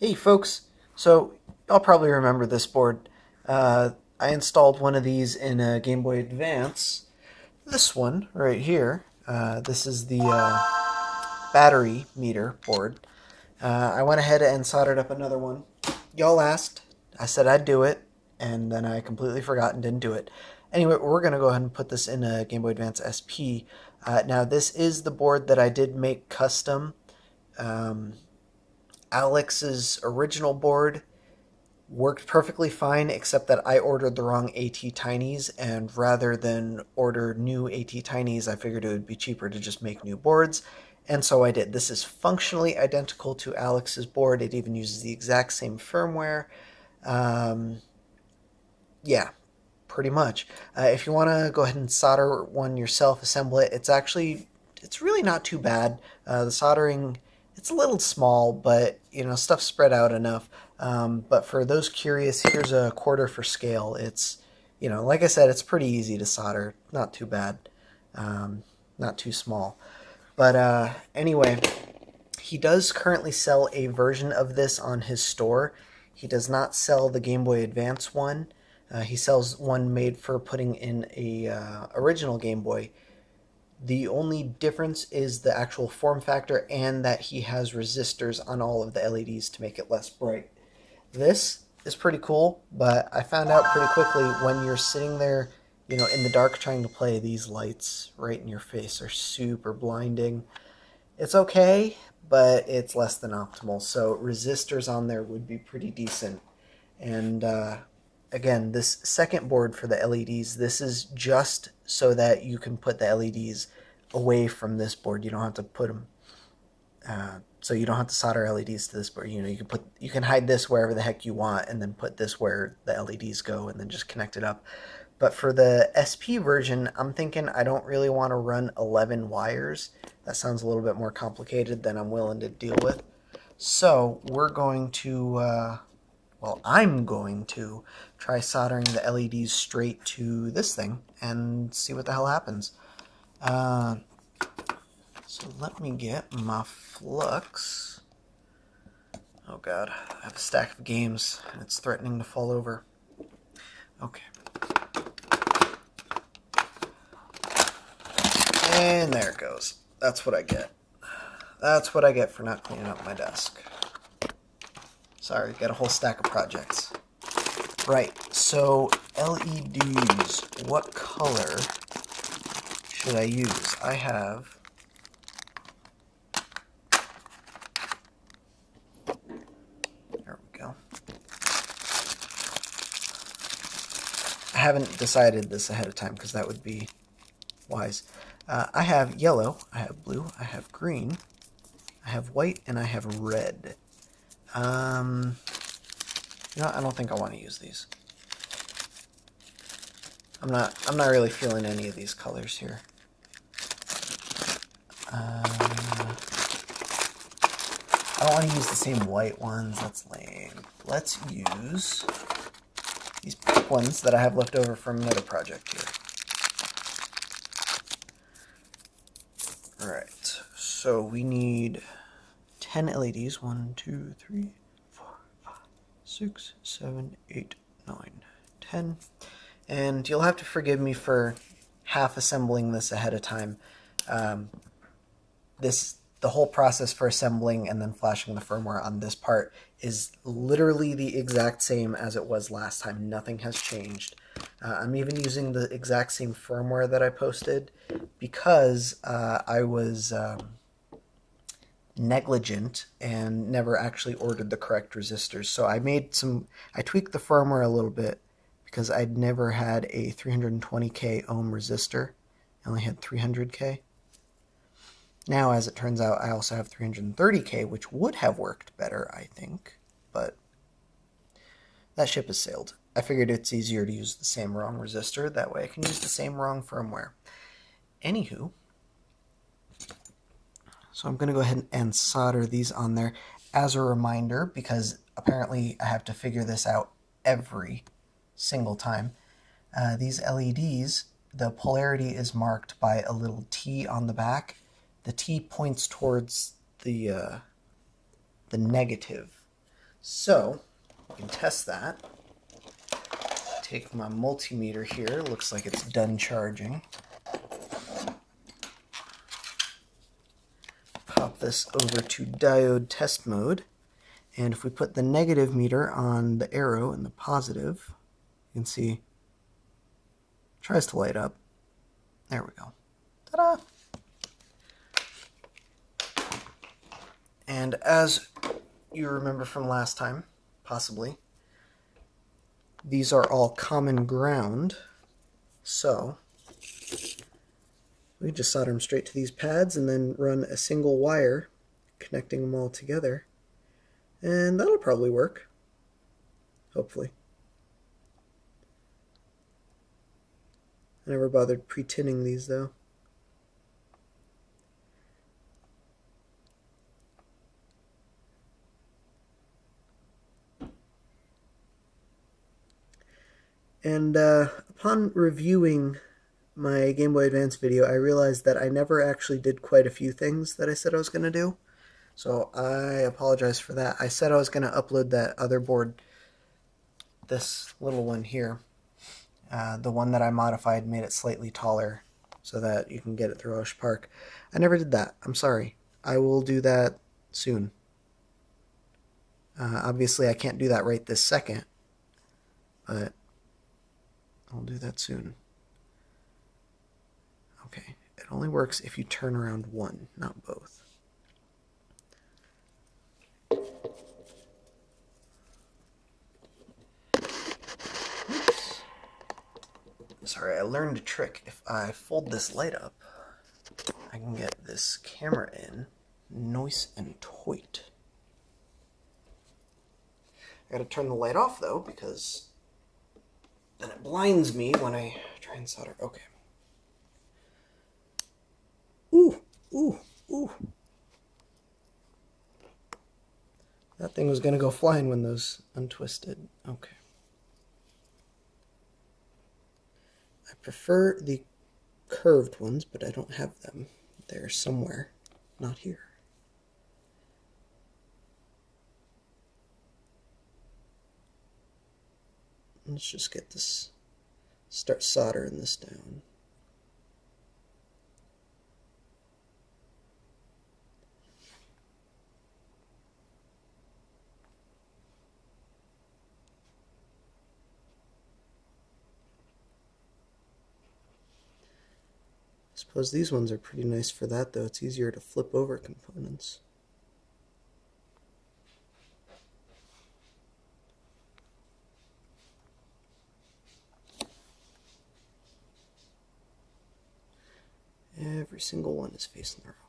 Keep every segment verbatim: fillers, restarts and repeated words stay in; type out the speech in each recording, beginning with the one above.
Hey folks, so y'all probably remember this board. Uh, I installed one of these in a Game Boy Advance. This one right here, uh, this is the uh, battery meter board. Uh, I went ahead and soldered up another one. Y'all asked, I said I'd do it, and then I completely forgot and didn't do it. Anyway, we're going to go ahead and put this in a Game Boy Advance S P. Uh, now, this is the board that I did make custom. Um, Alex's original board worked perfectly fine, except that I ordered the wrong AT tinies, and rather than order new AT tinies, I figured it would be cheaper to just make new boards, and so I did. This is functionally identical to Alex's board. It even uses the exact same firmware. Um, yeah, pretty much. Uh, if you want to go ahead and solder one yourself, assemble it, it's actually, it's really not too bad. Uh, the soldering, it's a little small, but, you know, stuff's spread out enough. Um, but for those curious, here's a quarter for scale. It's, you know, like I said, it's pretty easy to solder. Not too bad. Um, not too small. But uh, anyway, he does currently sell a version of this on his store. He does not sell the Game Boy Advance one. Uh, he sells one made for putting in a uh, original Game Boy. The only difference is the actual form factor and that he has resistors on all of the L E Ds to make it less bright. This is pretty cool, but I found out pretty quickly when you're sitting there, you know, in the dark trying to play, these lights right in your face are super blinding. It's okay, but it's less than optimal, so resistors on there would be pretty decent. And uh, again, this second board for the L E Ds, this is just so that you can put the L E Ds away from this board. You don't have to put them, uh, so you don't have to solder L E Ds to this board. You know, you can put, you can hide this wherever the heck you want, and then put this where the L E Ds go, and then just connect it up. But for the S P version, I'm thinking I don't really want to run eleven wires. That sounds a little bit more complicated than I'm willing to deal with. So we're going to, uh, well, I'm going to try soldering the L E Ds straight to this thing and see what the hell happens. Uh, so let me get my flux. Oh god, I have a stack of games and it's threatening to fall over. Okay. And there it goes. That's what I get. That's what I get for not cleaning up my desk. Sorry, got a whole stack of projects. Right, so L E Ds, what color should I use? I have... There we go. I haven't decided this ahead of time because that would be wise. Uh, I have yellow, I have blue, I have green, I have white, and I have red. Um, you know, I don't think I want to use these. I'm not, I'm not really feeling any of these colors here. Uh, I don't want to use the same white ones, that's lame. Let's use these pink ones that I have left over from another project here. Alright, so we need ten L E Ds. one, two, three, four, five, six, seven, eight, nine, ten. And you'll have to forgive me for half assembling this ahead of time. Um, this, the whole process for assembling and then flashing the firmware on this part is literally the exact same as it was last time. Nothing has changed. Uh, I'm even using the exact same firmware that I posted because uh, I was um, negligent and never actually ordered the correct resistors. So I made some, I tweaked the firmware a little bit because I'd never had a three hundred twenty K ohm resistor. I only had three hundred K. Now, as it turns out, I also have three hundred thirty K, which would have worked better, I think, but that ship has sailed. I figured it's easier to use the same wrong resistor. That way I can use the same wrong firmware. Anywho, so I'm going to go ahead and solder these on there as a reminder, because apparently I have to figure this out every single time. Uh, these L E Ds, the polarity is marked by a little T on the back. The T points towards the, uh, the negative. So we can test that. Take my multimeter here, looks like it's done charging. Pop this over to diode test mode, and if we put the negative meter on the arrow and the positive, you can see it tries to light up. There we go. Ta-da! And as you remember from last time, possibly, these are all common ground, so we just solder them straight to these pads and then run a single wire connecting them all together, and that'll probably work, hopefully. I never bothered pre-tinning these though. And uh, upon reviewing my Game Boy Advance video, I realized that I never actually did quite a few things that I said I was going to do. So I apologize for that. I said I was going to upload that other board, this little one here. Uh, the one that I modified, made it slightly taller so that you can get it through Osh Park. I never did that. I'm sorry. I will do that soon. Uh, obviously, I can't do that right this second, but I'll do that soon. Okay, it only works if you turn around one, not both. Oops. Sorry, I learned a trick. If I fold this light up, I can get this camera in nice and tight. I gotta turn the light off though, because then it blinds me when I try and solder. Okay. Ooh, ooh, ooh. That thing was going to go flying when those untwisted. Okay. I prefer the curved ones, but I don't have them. They're somewhere. Not here. Let's just get this, start soldering this down. I suppose these ones are pretty nice for that, though. It's easier to flip over components. Every single one is facing the wrong way.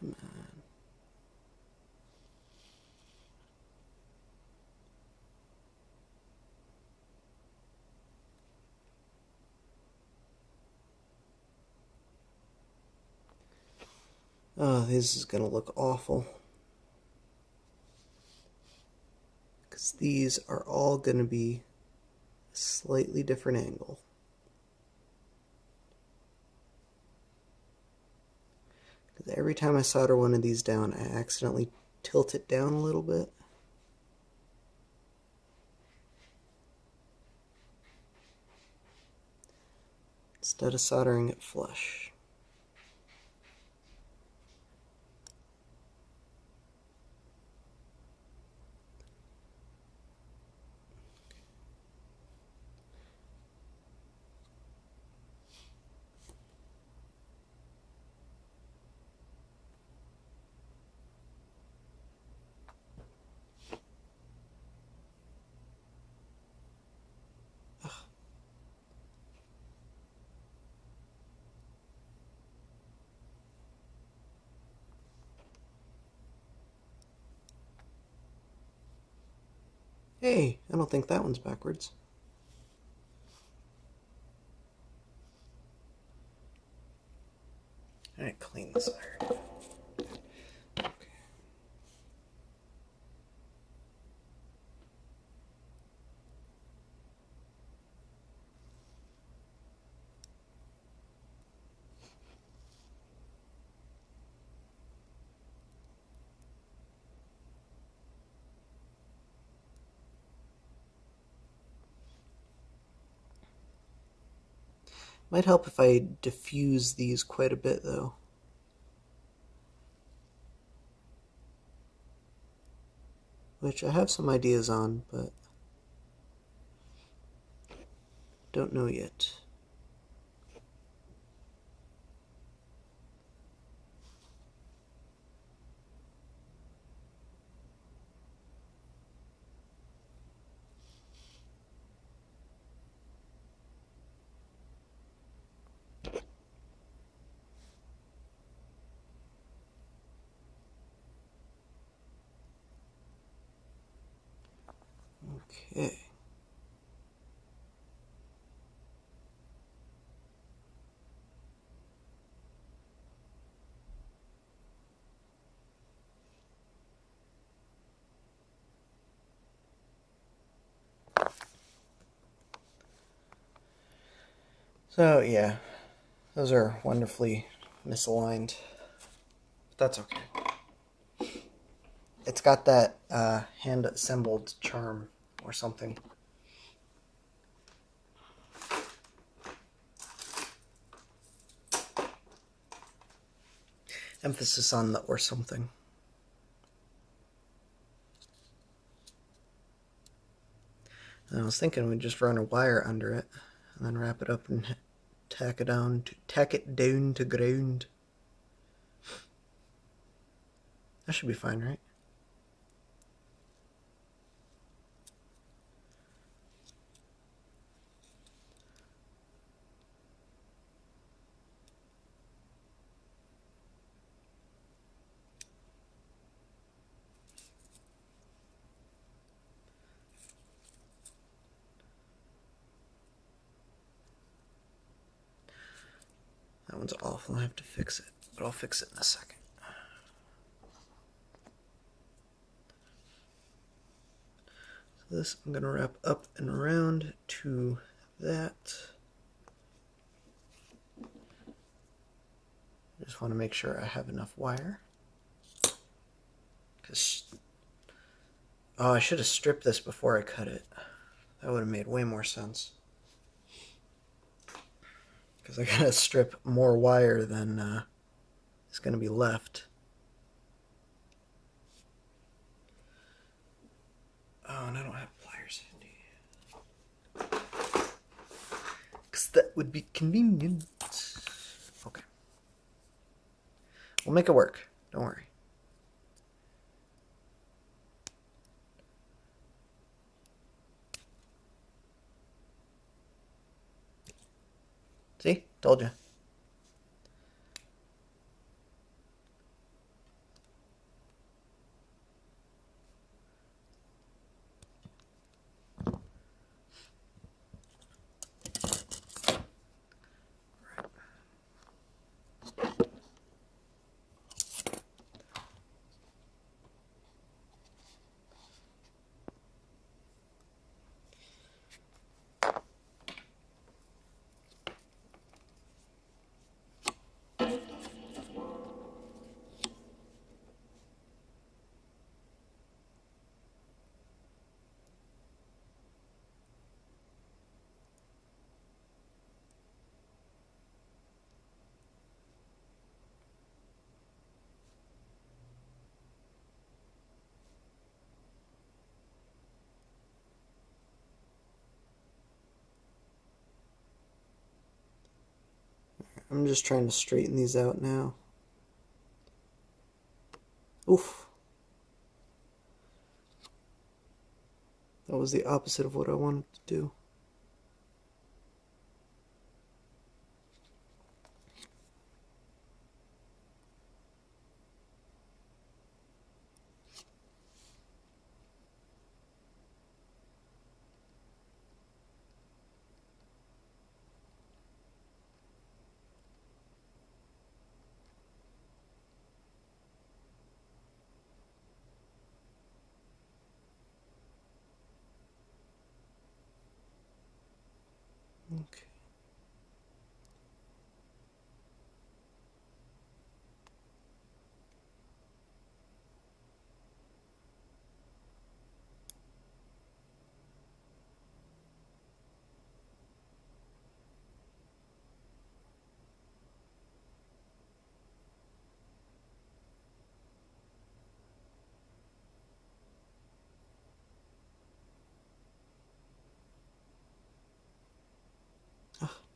Come on. Oh, this is going to look awful, because these are all going to be a slightly different angle. Because every time I solder one of these down, I accidentally tilt it down a little bit. Instead of soldering it flush. Hey, I don't think that one's backwards. I'm gonna clean this iron. Okay. Might help if I diffuse these quite a bit though. Which I have some ideas on, but don't know yet. Okay. So, yeah, those are wonderfully misaligned, but that's okay. It's got that uh, hand-assembled charm or something. Emphasis on the or something. And I was thinking we'd just run a wire under it and then wrap it up and tack it down to tack it down to ground. That should be fine, right? That one's awful, I have to fix it, but I'll fix it in a second. So this I'm going to wrap up and around to that. I just want to make sure I have enough wire. Cause, oh, I should have stripped this before I cut it. That would have made way more sense. Because I gotta strip more wire than uh, is gonna be left. Oh, and I don't have pliers handy. Because that would be convenient. Okay. We'll make it work. Don't worry. See? Told you. I'm just trying to straighten these out now. Oof. That was the opposite of what I wanted to do.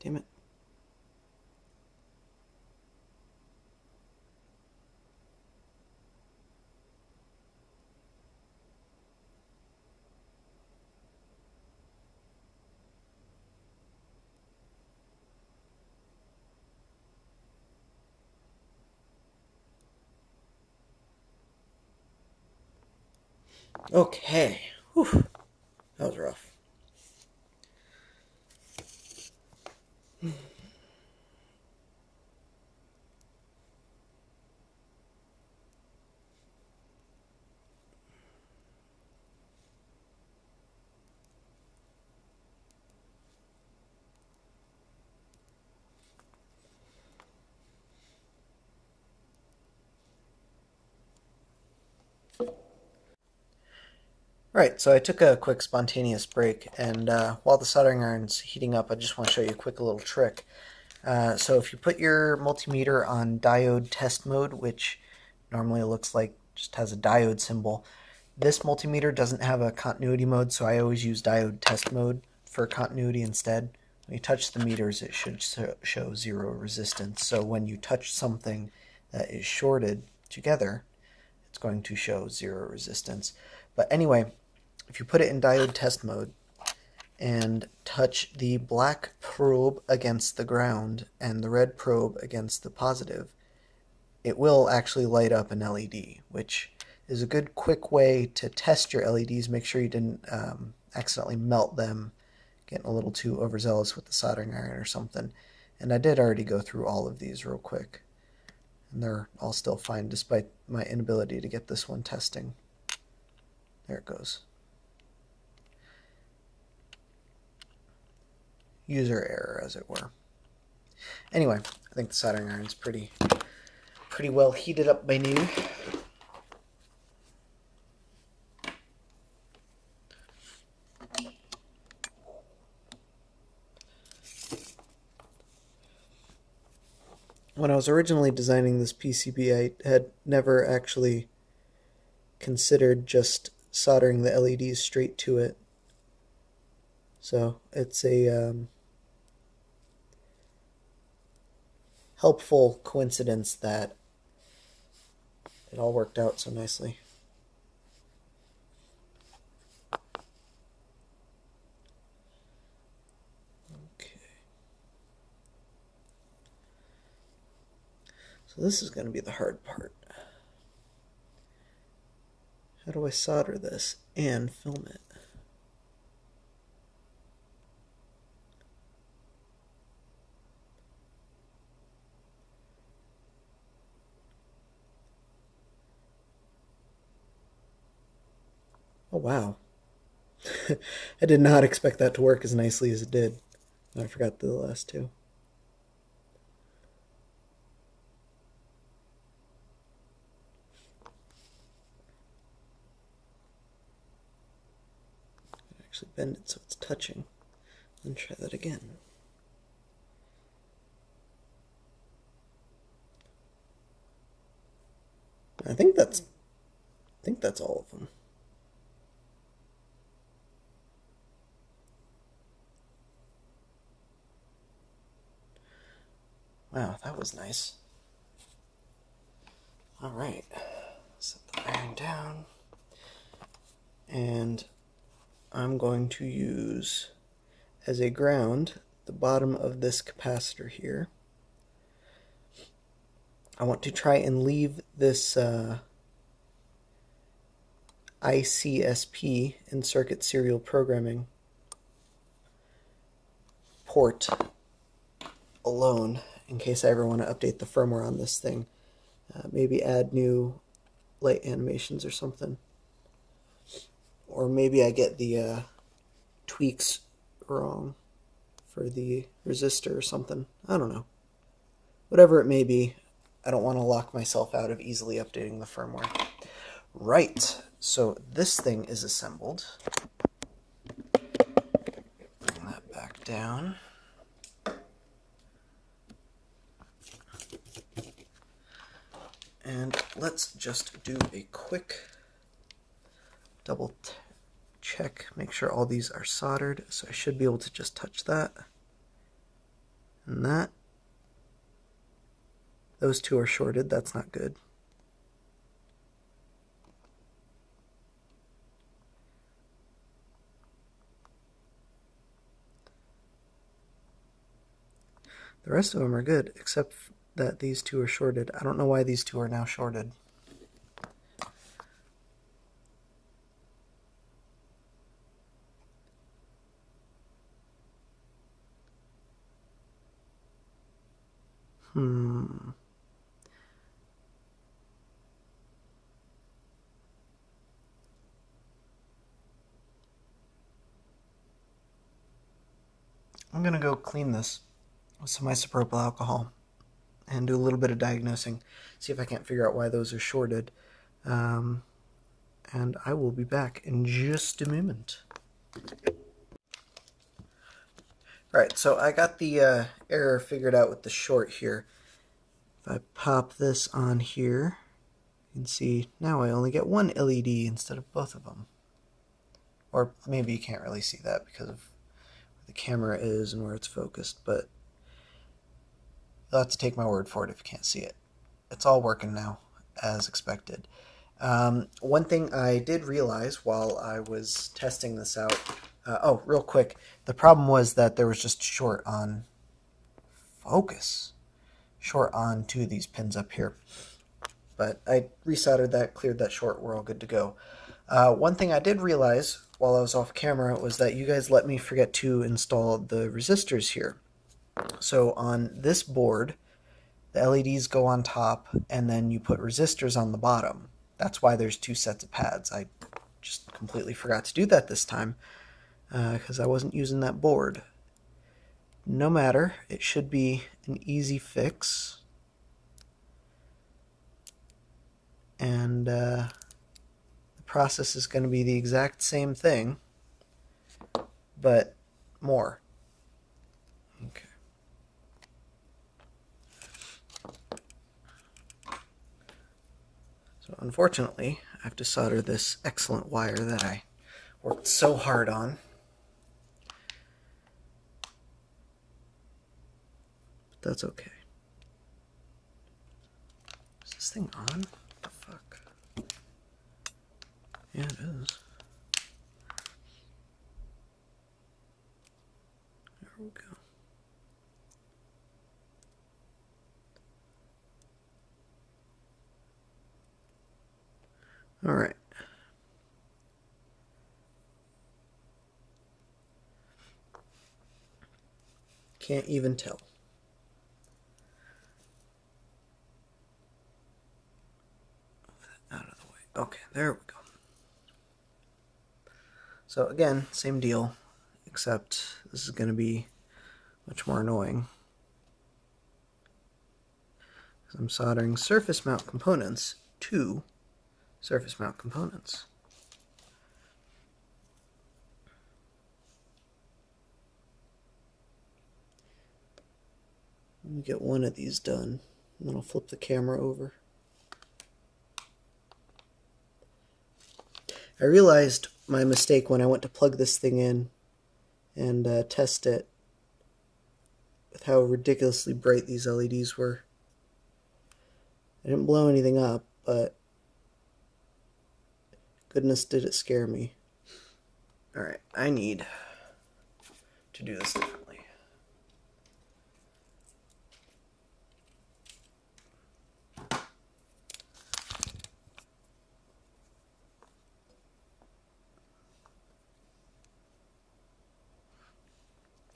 Damn it. Okay. Whew. That was rough. Alright, so I took a quick spontaneous break, and uh, while the soldering iron's heating up, I just want to show you a quick little trick. Uh, so if you put your multimeter on diode test mode, which normally looks like just has a diode symbol, this multimeter doesn't have a continuity mode, so I always use diode test mode for continuity instead. When you touch the meters, it should show zero resistance, so when you touch something that is shorted together, it's going to show zero resistance. But anyway, if you put it in diode test mode and touch the black probe against the ground and the red probe against the positive, it will actually light up an L E D, which is a good quick way to test your L E Ds. Make sure you didn't um, accidentally melt them, getting a little too overzealous with the soldering iron or something. And I did already go through all of these real quick, and they're all still fine despite my inability to get this one testing. There it goes. User error, as it were. Anyway, I think the soldering iron is pretty, pretty well heated up by now. When I was originally designing this P C B, I had never actually considered just soldering the L E Ds straight to it. So it's a um, helpful coincidence that it all worked out so nicely. Okay. So this is going to be the hard part. How do I solder this and film it? Oh, wow. I did not expect that to work as nicely as it did. I forgot the last two. Actually bend it so it's touching, and try that again. I think that's, I think that's all of them. Wow, that was nice. All right, set the iron down, and I'm going to use as a ground the bottom of this capacitor here. I want to try and leave this uh, I C S P in circuit serial programming port alone in case I ever want to update the firmware on this thing. Uh, maybe add new light animations or something. Or maybe I get the uh, tweaks wrong for the resistor or something. I don't know. Whatever it may be, I don't want to lock myself out of easily updating the firmware. Right, so this thing is assembled. Bring that back down. And let's just do a quick double tap. Check, make sure all these are soldered, so I should be able to just touch that. and that. Those two are shorted, that's not good. The rest of them are good, except that these two are shorted. I don't know why these two are now shorted. Hmm. I'm gonna go clean this with some isopropyl alcohol and do a little bit of diagnosing, see if I can't figure out why those are shorted. Um, and I will be back in just a moment. Alright, so I got the uh, error figured out with the short here. If I pop this on here, you can see now I only get one L E D instead of both of them. Or maybe you can't really see that because of where the camera is and where it's focused, but you'll have to take my word for it if you can't see it. It's all working now, as expected. Um, one thing I did realize while I was testing this out, Uh, oh, real quick, the problem was that there was just short on focus, short on two of these pins up here. But I resoldered that, cleared that short, we're all good to go. Uh, one thing I did realize while I was off camera was that you guys let me forget to install the resistors here. So on this board, the L E Ds go on top, and then you put resistors on the bottom. That's why there's two sets of pads. I just completely forgot to do that this time, because uh, I wasn't using that board. No matter, it should be an easy fix. And uh, the process is going to be the exact same thing, but more. Okay. So unfortunately, I have to solder this excellent wire that I worked so hard on. That's okay. Is this thing on? What the fuck? Yeah, it is. There we go. All right. Can't even tell. Okay, there we go. So again, same deal, except this is going to be much more annoying. Because I'm soldering surface mount components to surface mount components. Let me get one of these done, and then I'll flip the camera over. I realized my mistake when I went to plug this thing in and uh, test it with how ridiculously bright these L E Ds were. I didn't blow anything up, but goodness did it scare me. Alright, I need to do this differently.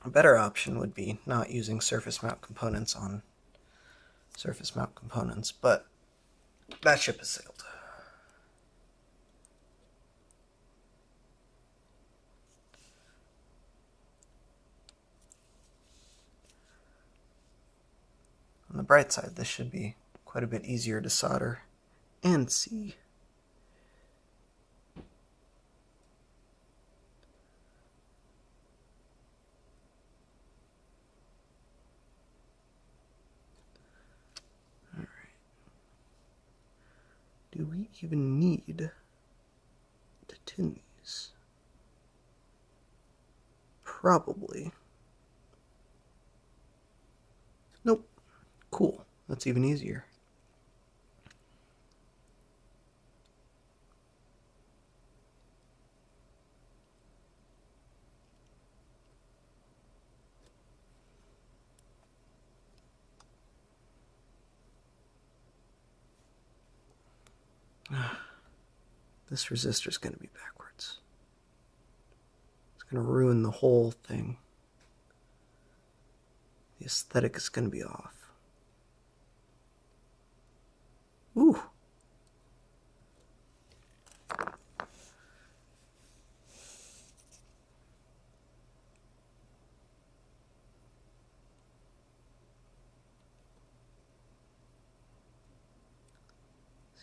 A better option would be not using surface mount components on surface mount components, but that ship has sailed. On the bright side, this should be quite a bit easier to solder and see. Do we even need the tinies? Probably. Cool, that's even easier. This resistor is going to be backwards. It's going to ruin the whole thing. The aesthetic is going to be off. Ooh. See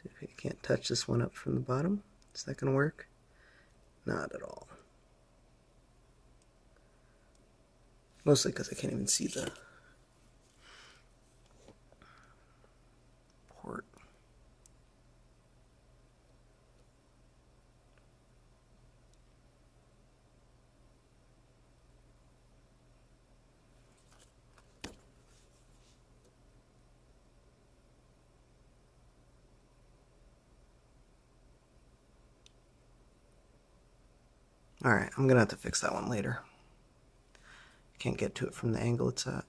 if you can't touch this one up from the bottom. Is that going to work? Not at all. Mostly because I can't even see the port. Alright, I'm gonna have to fix that one later. Can't get to it from the angle it's at.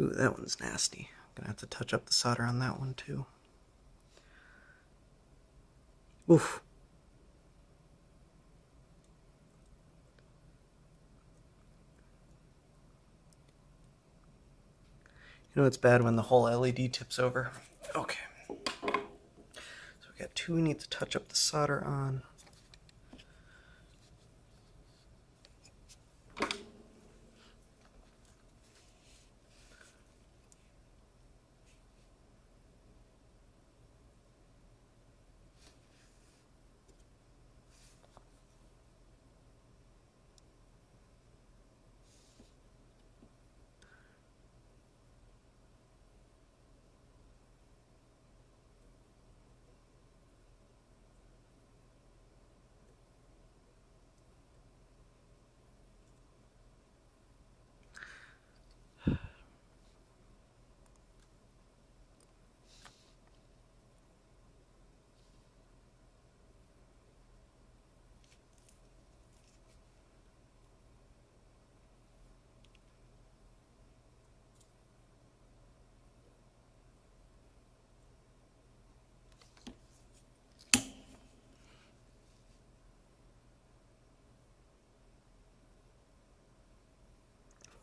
Ooh, that one's nasty. I'm gonna have to touch up the solder on that one too. Oof. You know it's bad when the whole L E D tips over. Okay. So we got two we need to touch up the solder on.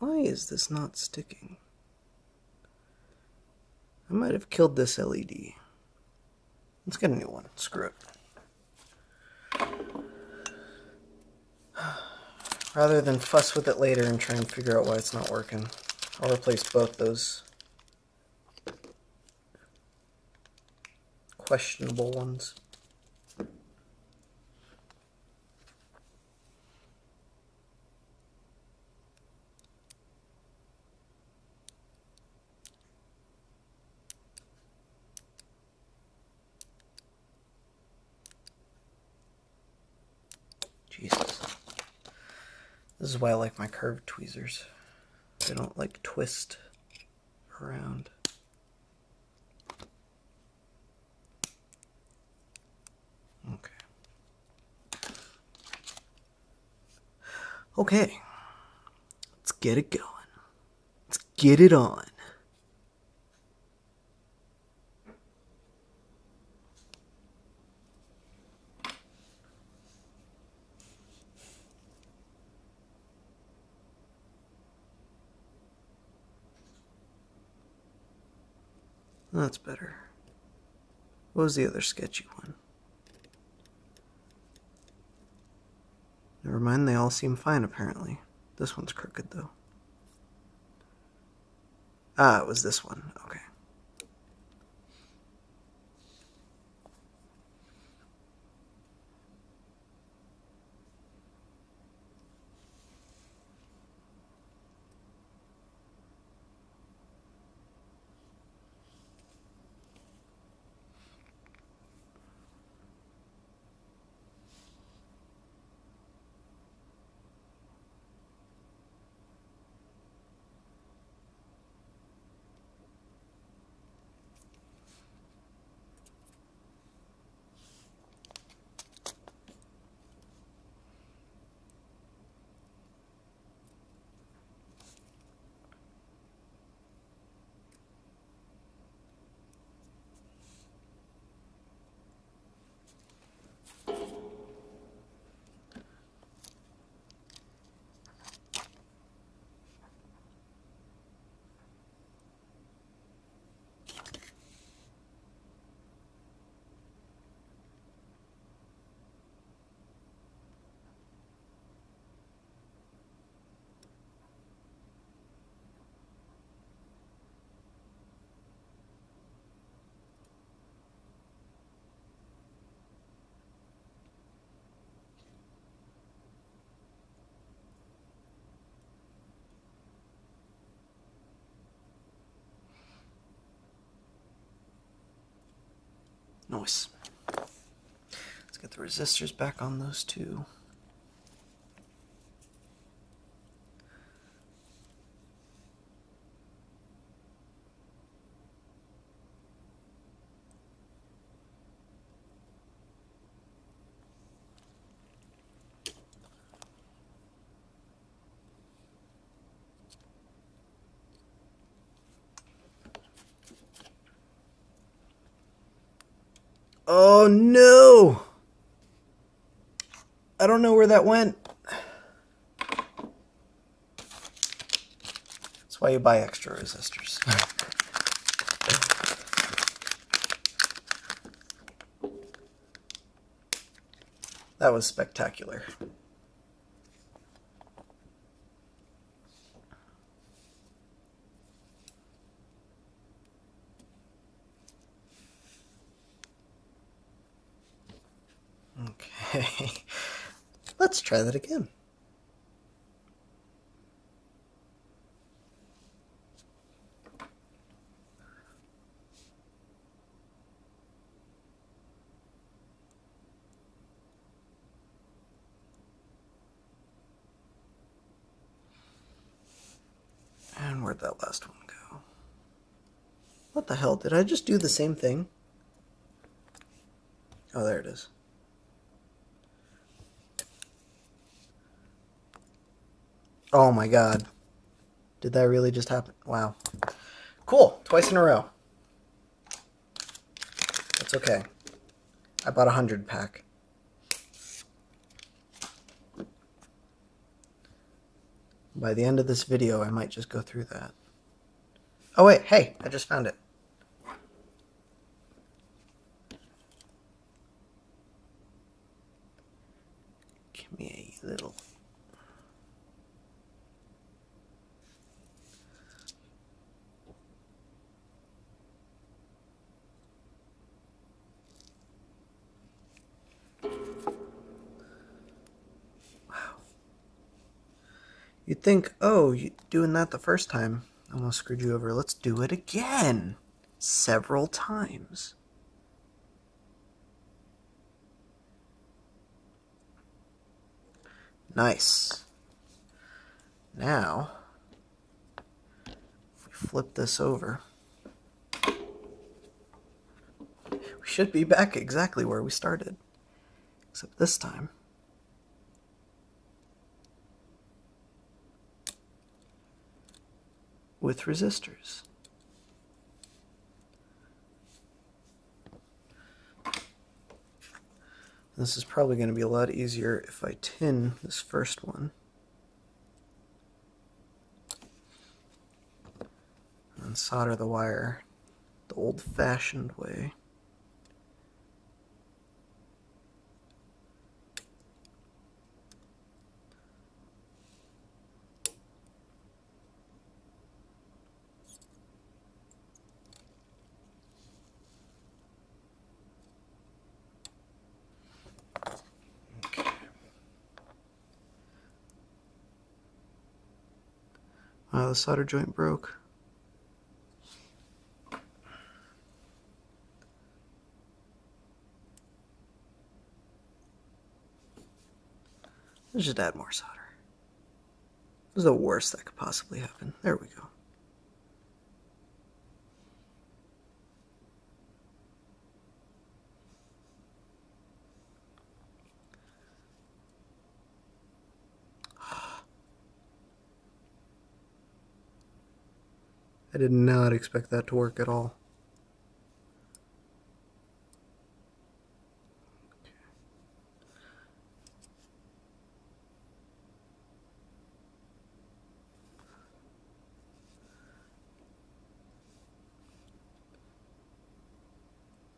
Why is this not sticking? I might have killed this L E D. Let's get a new one. Screw it. Rather than fuss with it later and try and figure out why it's not working, I'll replace both those questionable ones. This is why I like my curved tweezers. They don't like twist around. Okay. Okay. Let's get it going. Let's get it on. That's better. What was the other sketchy one? Never mind, they all seem fine apparently. This one's crooked though. Ah, it was this one. Okay. Noise. Let's get the resistors back on those two. Oh no! I don't know where that went. That's why you buy extra resistors. That was spectacular. Okay, let's try that again. And where'd that last one go? What the hell? Did I just do the same thing? Oh, there it is. Oh my god. Did that really just happen? Wow. Cool. Twice in a row. That's okay. I bought a hundred pack. By the end of this video, I might just go through that. Oh wait, hey, I just found it. Give me a little... You'd think, oh, you doing that the first time almost screwed you over. Let's do it again. Several times. Nice. Now, if we flip this over, we should be back exactly where we started. Except this time. With resistors. This is probably going to be a lot easier if I tin this first one. And solder the wire the old-fashioned way. Uh, the solder joint broke. Let's just add more solder. This is the worst that could possibly happen. There we go. I did not expect that to work at all. Okay.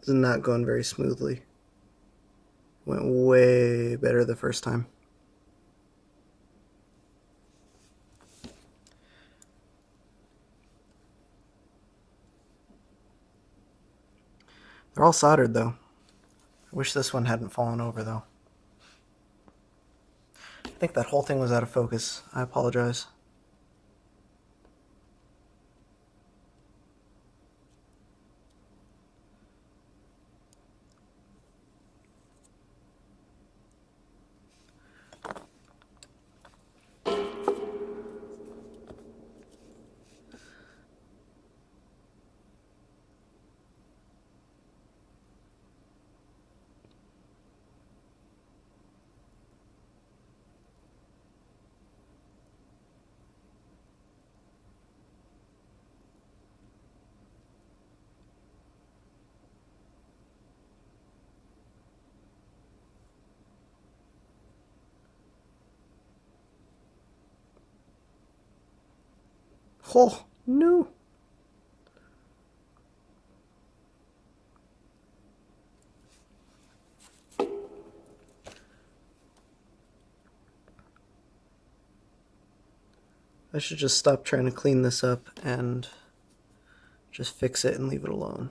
This is not going very smoothly. Went way better the first time. They're all soldered though. I wish this one hadn't fallen over though. I think that whole thing was out of focus. I apologize. Oh, no. I should just stop trying to clean this up and just fix it and leave it alone.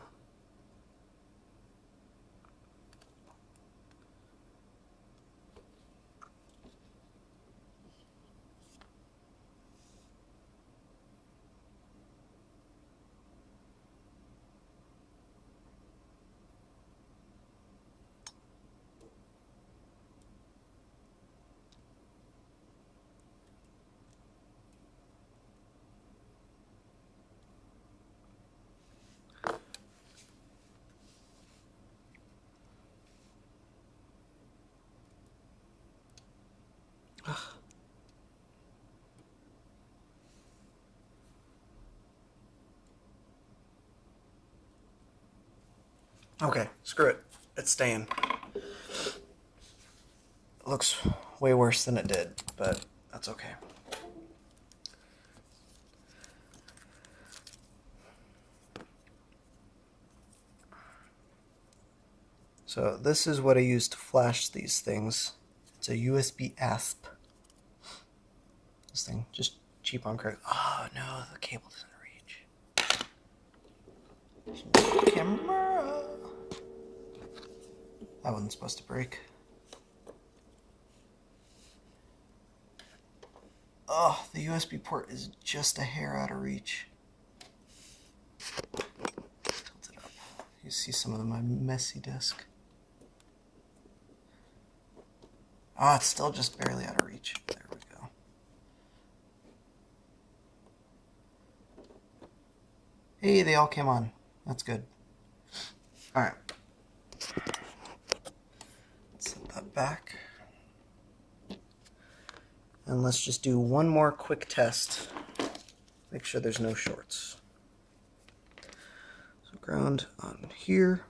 Okay, screw it. It's staying. It looks way worse than it did, but that's okay. So this is what I use to flash these things. It's a U S B-Asp. This thing, just cheap on credit. Oh no, the cable doesn't reach. Camera. That wasn't supposed to break. Oh, the U S B port is just a hair out of reach. Tilt it up. You see some of my messy desk. Ah, oh, it's still just barely out of reach. There we go. Hey, they all came on. That's good. Alright. Back, and let's just do one more quick test make sure there's no shorts. So ground on here.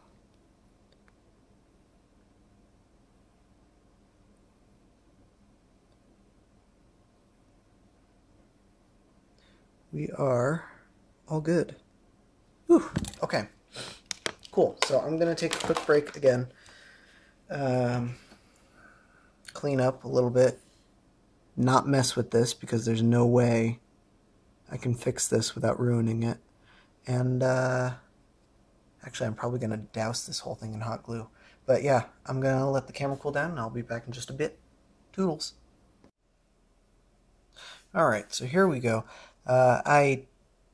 We are all good. Whew. Okay, cool. So I'm gonna take a quick break again, um, clean up a little bit, not mess with this because there's no way I can fix this without ruining it. And uh, actually I'm probably gonna douse this whole thing in hot glue. But yeah, I'm gonna let the camera cool down and I'll be back in just a bit. Toodles. All right, so here we go. Uh, I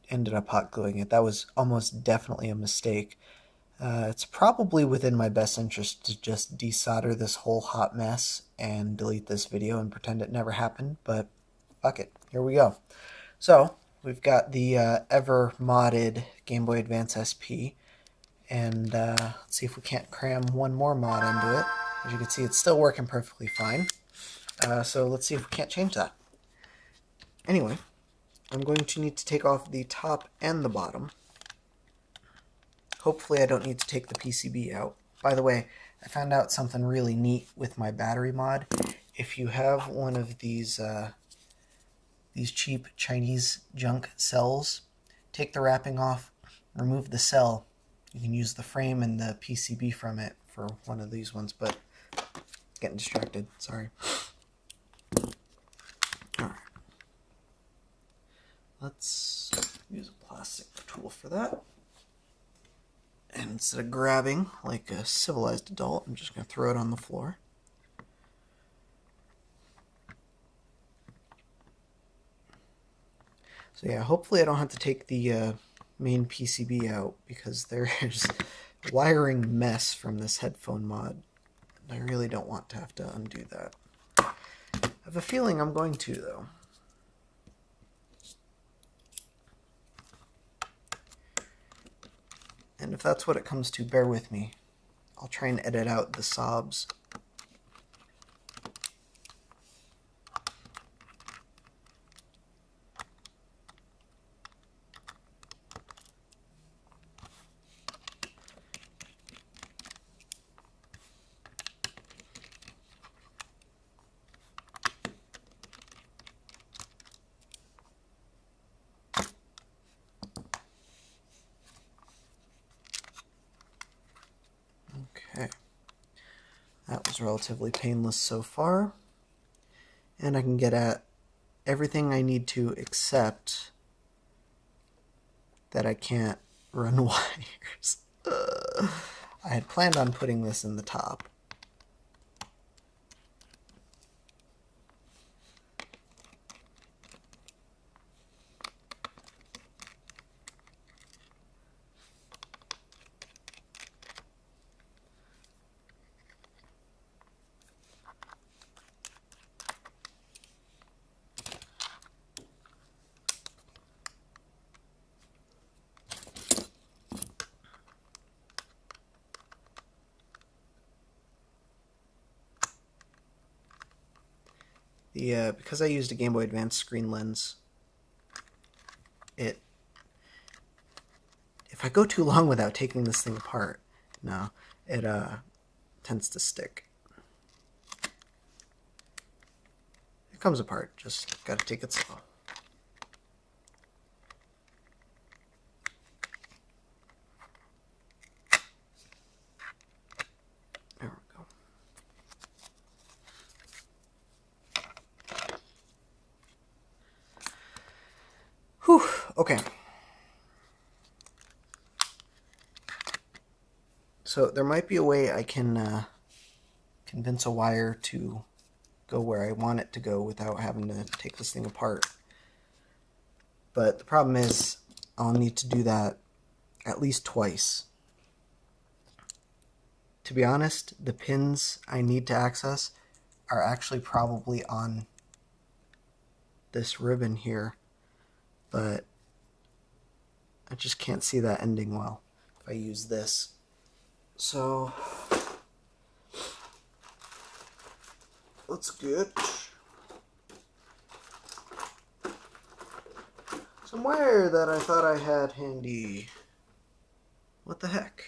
ended up hot gluing it. That was almost definitely a mistake. Uh, it's probably within my best interest to just desolder this whole hot mess and delete this video and pretend it never happened, but fuck it. Here we go. So we've got the uh, ever modded Game Boy Advance S P, and uh, let's see if we can't cram one more mod into it. As you can see, it's still working perfectly fine. Uh, so let's see if we can't change that. Anyway, I'm going to need to take off the top and the bottom. Hopefully I don't need to take the P C B out. By the way, I found out something really neat with my battery mod. If you have one of these uh, these cheap Chinese junk cells, take the wrapping off, remove the cell. You can use the frame and the P C B from it for one of these ones, but getting distracted, sorry. Let's use a plastic tool for that. And instead of grabbing like a civilized adult, I'm just going to throw it on the floor. So yeah, hopefully I don't have to take the uh, main P C B out because there's a wiring mess from this headphone mod. And I really don't want to have to undo that. I have a feeling I'm going to, though. And if that's what it comes to, bear with me. I'll try and edit out the sobs. Relatively painless so far, and I can get at everything I need to except that I can't run wires. Ugh. I had planned on putting this in the top. The, uh, because I used a Game Boy Advance screen lens, it, if I go too long without taking this thing apart, no, it uh, tends to stick. It comes apart, just gotta take it slow. Okay, so there might be a way I can uh, convince a wire to go where I want it to go without having to take this thing apart. But the problem is I'll need to do that at least twice. To be honest, the pins I need to access are actually probably on this ribbon here, but I just can't see that ending well if I use this. So let's get, so somewhere that I thought I had handy. What the heck?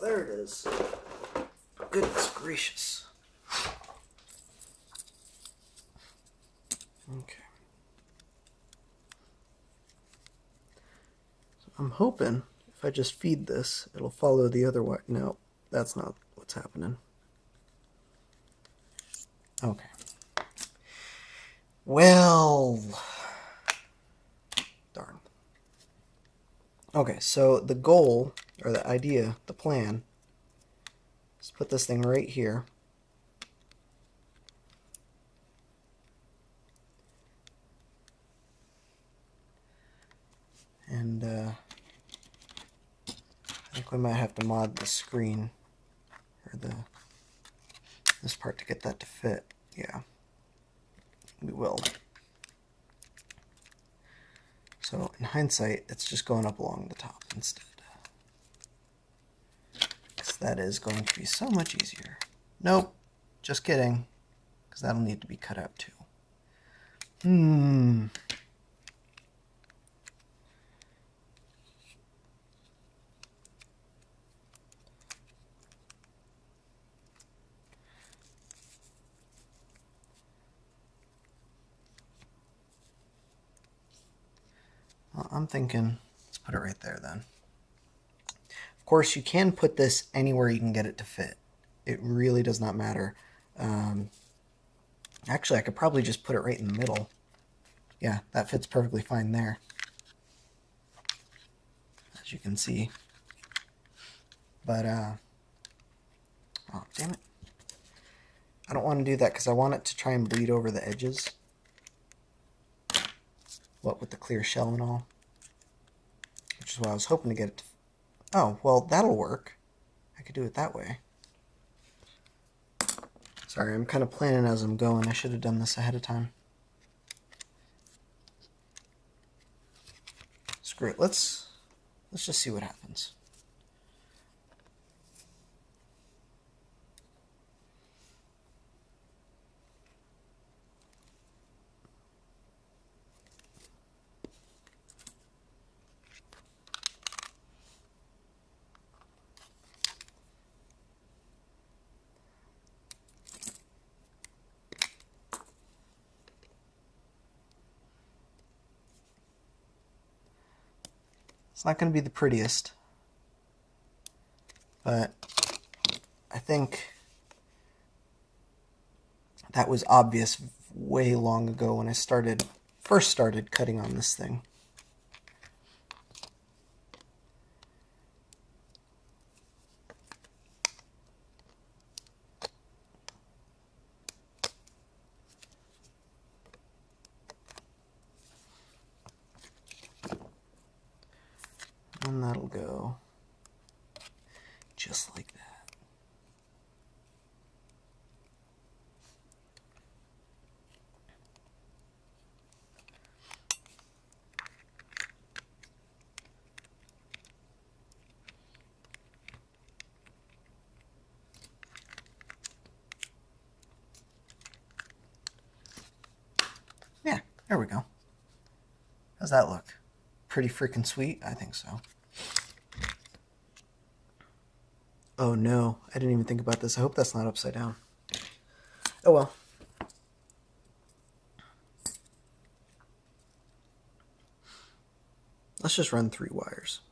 There it is. Goodness gracious. Okay. So I'm hoping if I just feed this, it'll follow the other one. No, that's not what's happening. Okay. Well, darn. Okay, so the goal, or the idea, the plan, let's put this thing right here. And uh, I think we might have to mod the screen, or the this part to get that to fit. Yeah, we will. So in hindsight, it's just going up along the top instead. That is going to be so much easier. Nope, just kidding, because that'll need to be cut out too. Hmm. Well, I'm thinking, let's put it right there then. Of course, you can put this anywhere you can get it to fit. It really does not matter. Um, actually, I could probably just put it right in the middle. Yeah, that fits perfectly fine there, as you can see. But, uh, oh, damn it. I don't want to do that because I want it to try and bleed over the edges. What with the clear shell and all. Which is why I was hoping to get it to fit. Oh, well, that'll work. I could do it that way. Sorry, I'm kind of planning as I'm going. I should have done this ahead of time. Screw it. Let's, let's just see what happens. It's not going to be the prettiest, but I think that was obvious way long ago when I started, first started cutting on this thing. And that'll go just like that. Yeah, there we go. How's that look? Pretty freaking sweet? I think so. Oh no, I didn't even think about this. I hope that's not upside down. Oh well. Let's just run three wires.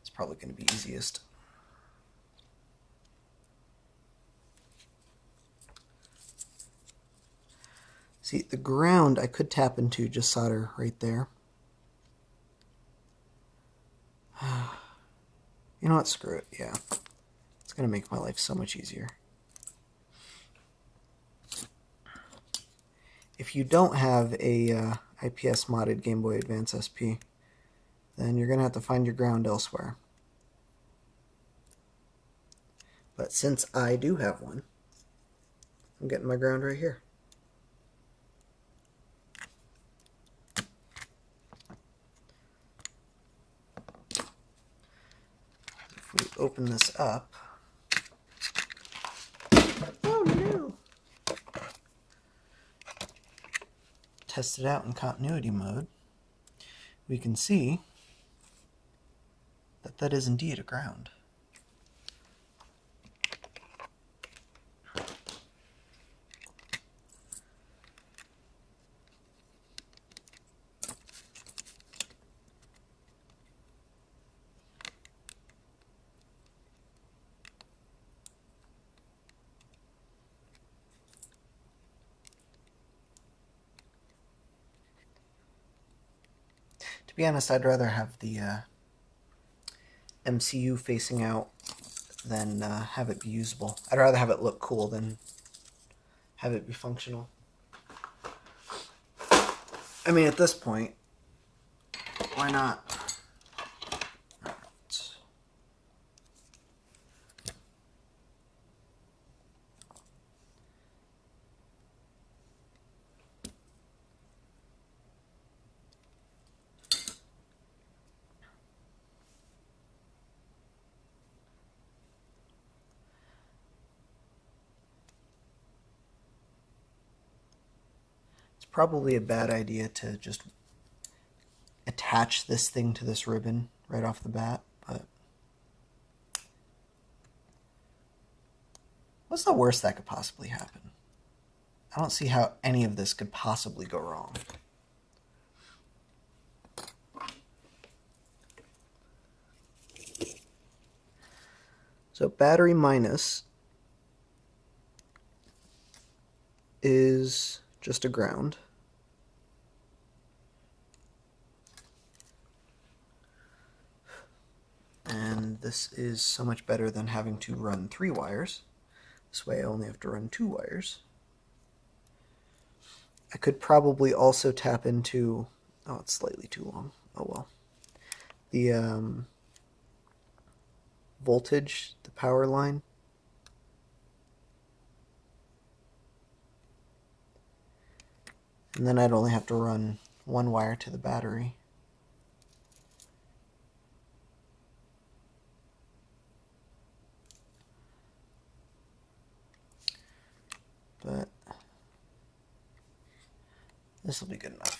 It's probably going to be easiest. See, the ground I could tap into, just solder right there. You know what? Screw it. Yeah. It's going to make my life so much easier. If you don't have a uh, I P S modded Game Boy Advance S P, then you're going to have to find your ground elsewhere. But since I do have one, I'm getting my ground right here. we open this up, oh no! Test it out in continuity mode, we can see that that is indeed a ground. To be honest, I'd rather have the uh, M C U facing out than uh, have it be usable. I'd rather have it look cool than have it be functional. I mean, at this point, why not? Probably a bad idea to just attach this thing to this ribbon right off the bat, but what's the worst that could possibly happen? I don't see how any of this could possibly go wrong. So battery minus is just a ground. And this is so much better than having to run three wires. This way I only have to run two wires. I could probably also tap into, oh, it's slightly too long, oh well, the um, voltage, the power line. And then I'd only have to run one wire to the battery. But this will be good enough.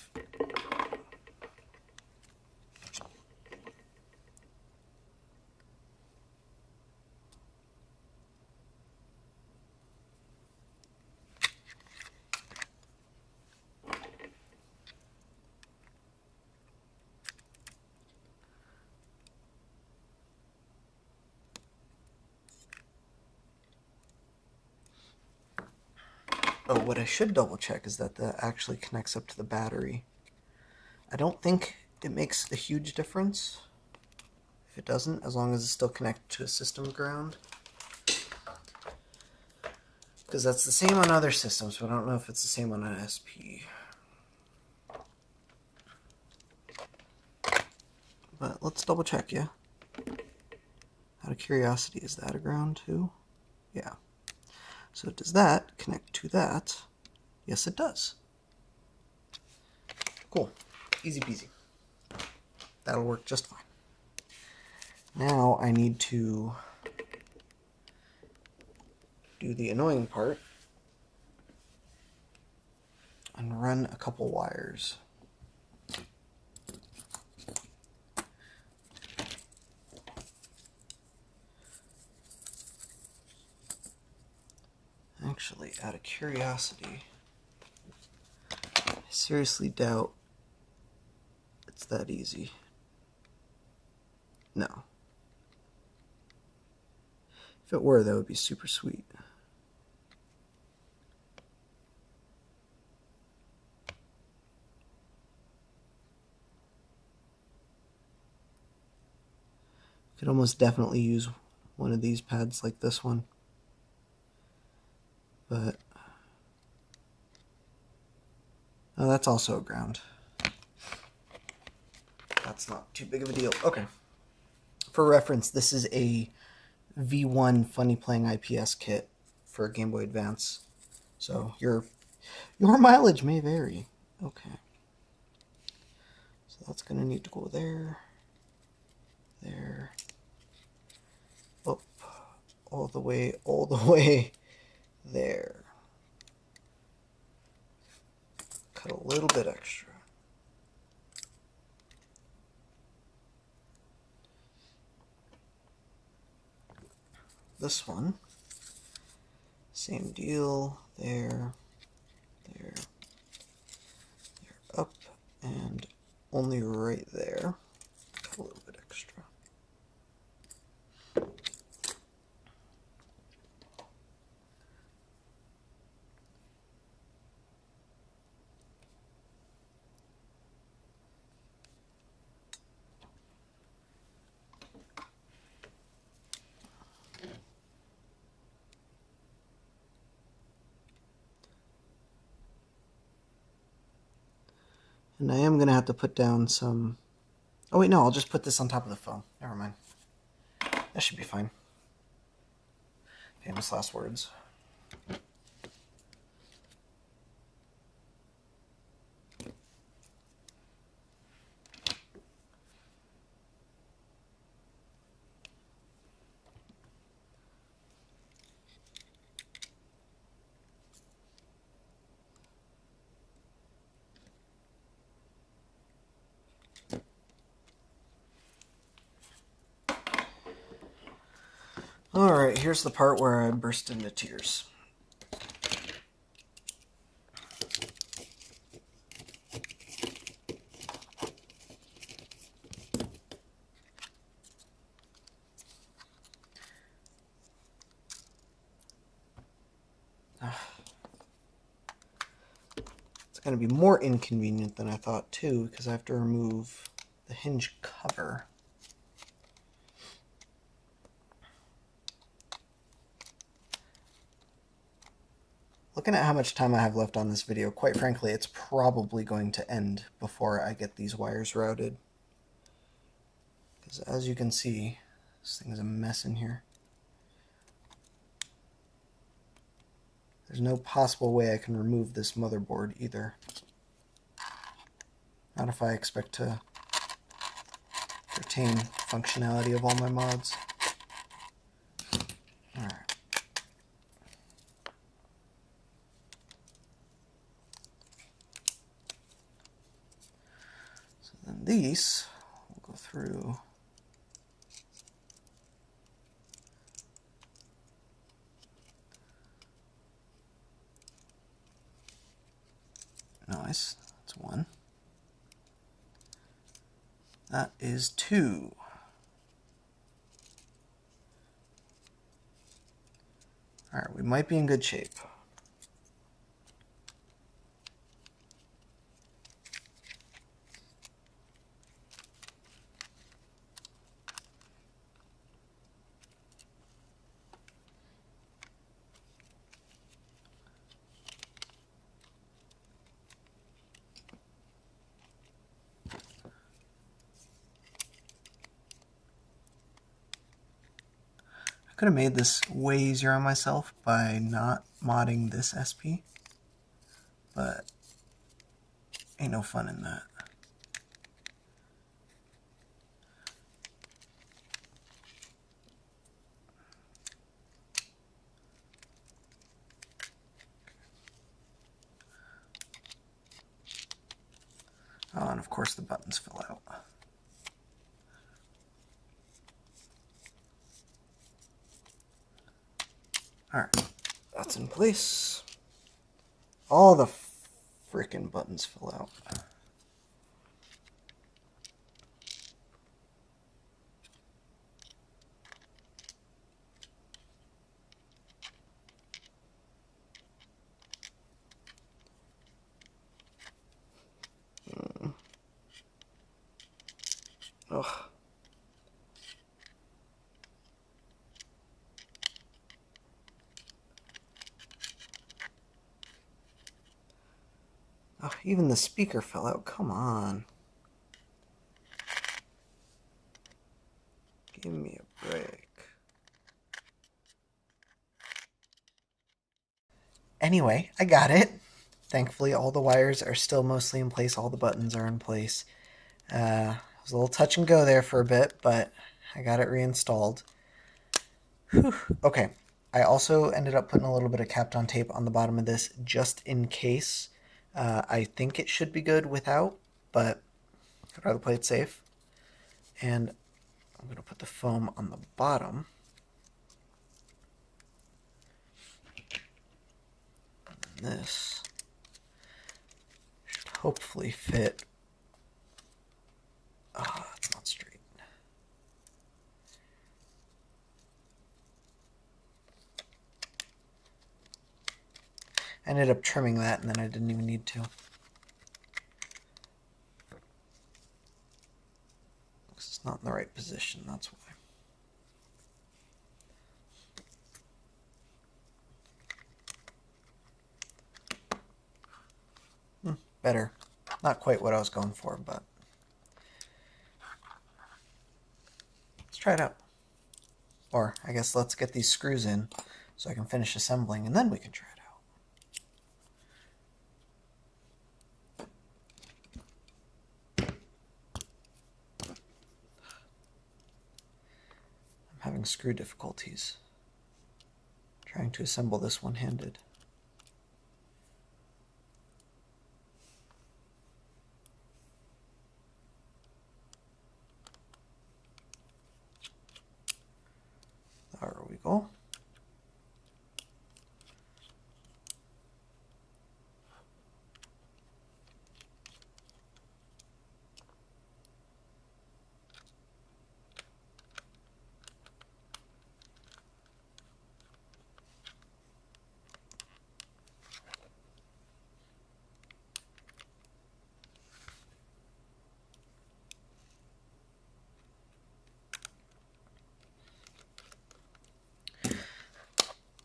Oh, what I should double check is that that actually connects up to the battery. I don't think it makes a huge difference if it doesn't, as long as it's still connected to a system ground. Because that's the same on other systems, but I don't know if it's the same on an S P. But let's double check, yeah? Out of curiosity, is that a ground too? Yeah. So does that connect to that? Yes, it does. Cool. Easy peasy. That'll work just fine. Now I need to do the annoying part and run a couple wires. Actually, out of curiosity, I seriously doubt it's that easy. No. If it were, that would be super sweet. Could almost definitely use one of these pads like this one. But, oh, that's also a ground. That's not too big of a deal. Okay. For reference, this is a V one Funny Playing I P S kit for Game Boy Advance. So your, your mileage may vary. Okay. So that's going to need to go there, there, all the way, all the way there. Cut a little bit extra. This one, same deal, there, there, there, up, and only right there. Cut a little bit extra. And I am going to have to put down some... Oh wait, no, I'll just put this on top of the foam. Never mind. That should be fine. Famous last words. Alright, here's the part where I burst into tears. It's going to be more inconvenient than I thought, too, because I have to remove the hinge cover. Looking at how much time I have left on this video, quite frankly, it's probably going to end before I get these wires routed. Because as you can see, this thing's a mess in here. There's no possible way I can remove this motherboard either. Not if I expect to retain functionality of all my mods. Alright. These will go through nice. That's one. That is two. All right, we might be in good shape. Could have made this way easier on myself by not modding this S P, but ain't no fun in that. Oh, and of course the buttons fill out. Alright, that's in place. All the frickin' buttons fill out. Mm. Ugh. Oh, even the speaker fell out. Come on. Give me a break. Anyway, I got it. Thankfully, all the wires are still mostly in place. All the buttons are in place. Uh, it was a little touch and go there for a bit, but I got it reinstalled. Okay, I also ended up putting a little bit of Kapton tape on the bottom of this just in case. Uh, I think it should be good without, but I'd rather play it safe. And I'm going to put the foam on the bottom. And this should hopefully fit. Ah, oh, it's not straight. I ended up trimming that, and then I didn't even need to. It's not in the right position, that's why. Hmm, better. Not quite what I was going for, but... let's try it out. Or, I guess let's get these screws in so I can finish assembling, and then we can try it out. Having screw difficulties. Trying to assemble this one-handed. There we go.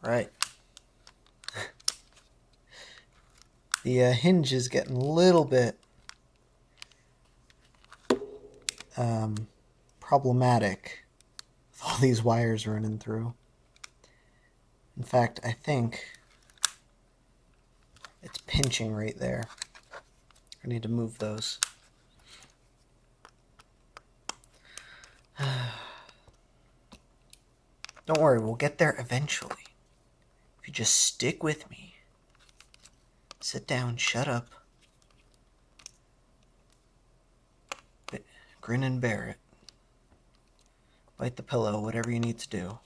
Right. The uh, hinge is getting a little bit um, problematic with all these wires running through. In fact, I think it's pinching right there. I need to move those. Don't worry, we'll get there eventually. You just stick with me. Sit down, shut up. Grin and bear it. Bite the pillow, whatever you need to do.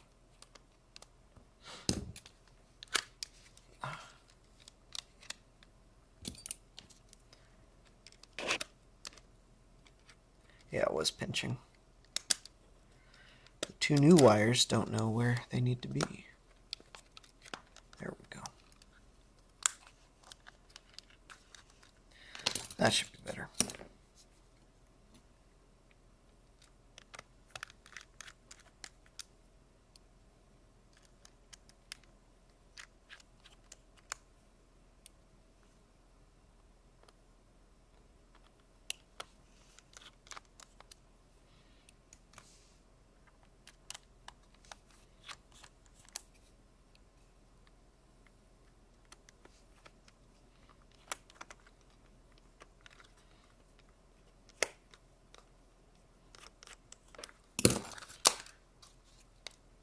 Yeah, it was pinching. The two new wires don't know where they need to be. That should be better.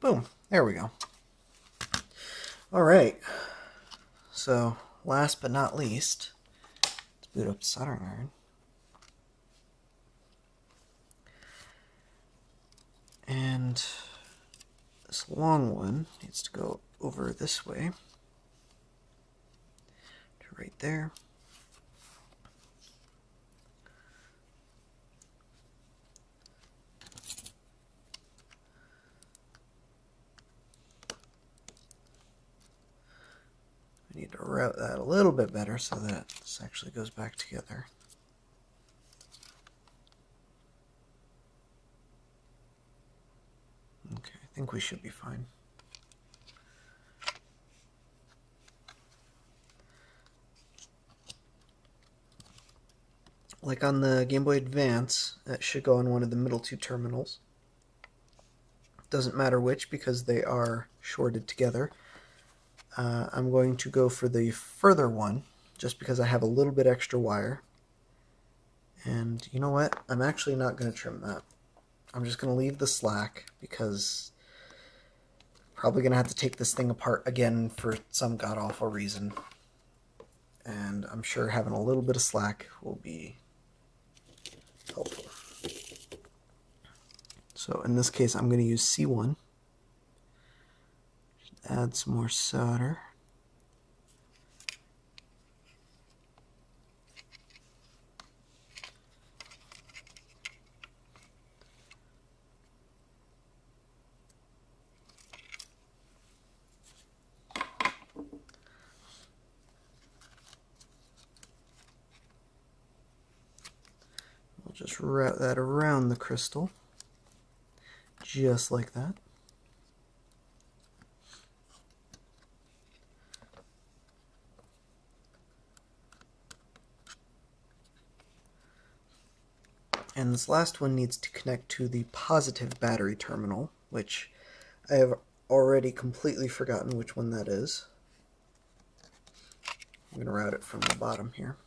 Boom. There we go. All right. So, last but not least, let's boot up the soldering iron. And this long one needs to go over this way to right there. Need to route that a little bit better so that this actually goes back together. Okay, I think we should be fine. Like on the Game Boy Advance, that should go on one of the middle two terminals. Doesn't matter which because they are shorted together. Uh, I'm going to go for the further one, just because I have a little bit extra wire. And you know what? I'm actually not going to trim that. I'm just going to leave the slack, because Probably gonna have to take this thing apart again for some god-awful reason. And I'm sure having a little bit of slack will be helpful. So in this case, I'm gonna use C one. Just add some more solder. Just wrap that around the crystal, just like that. And this last one needs to connect to the positive battery terminal, which I have already completely forgotten which one that is. I'm going to route it from the bottom here.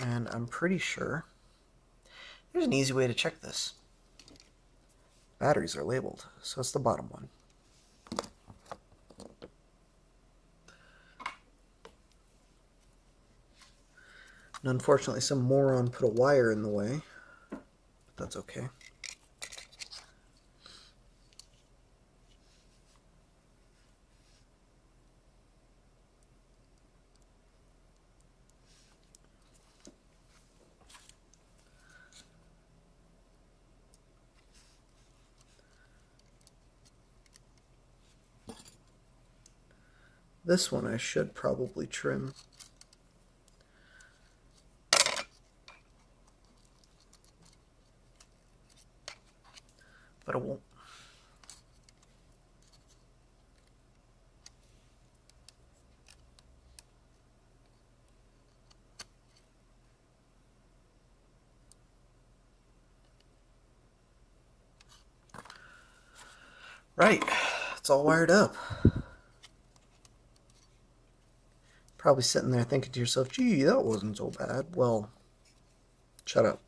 And I'm pretty sure there's an easy way to check this. Batteries are labeled, so it's the bottom one. And unfortunately, some moron put a wire in the way, but that's okay. This one I should probably trim. But I won't. Right, it's all wired up. Probably sitting there thinking to yourself, gee, that wasn't so bad. Well, shut up.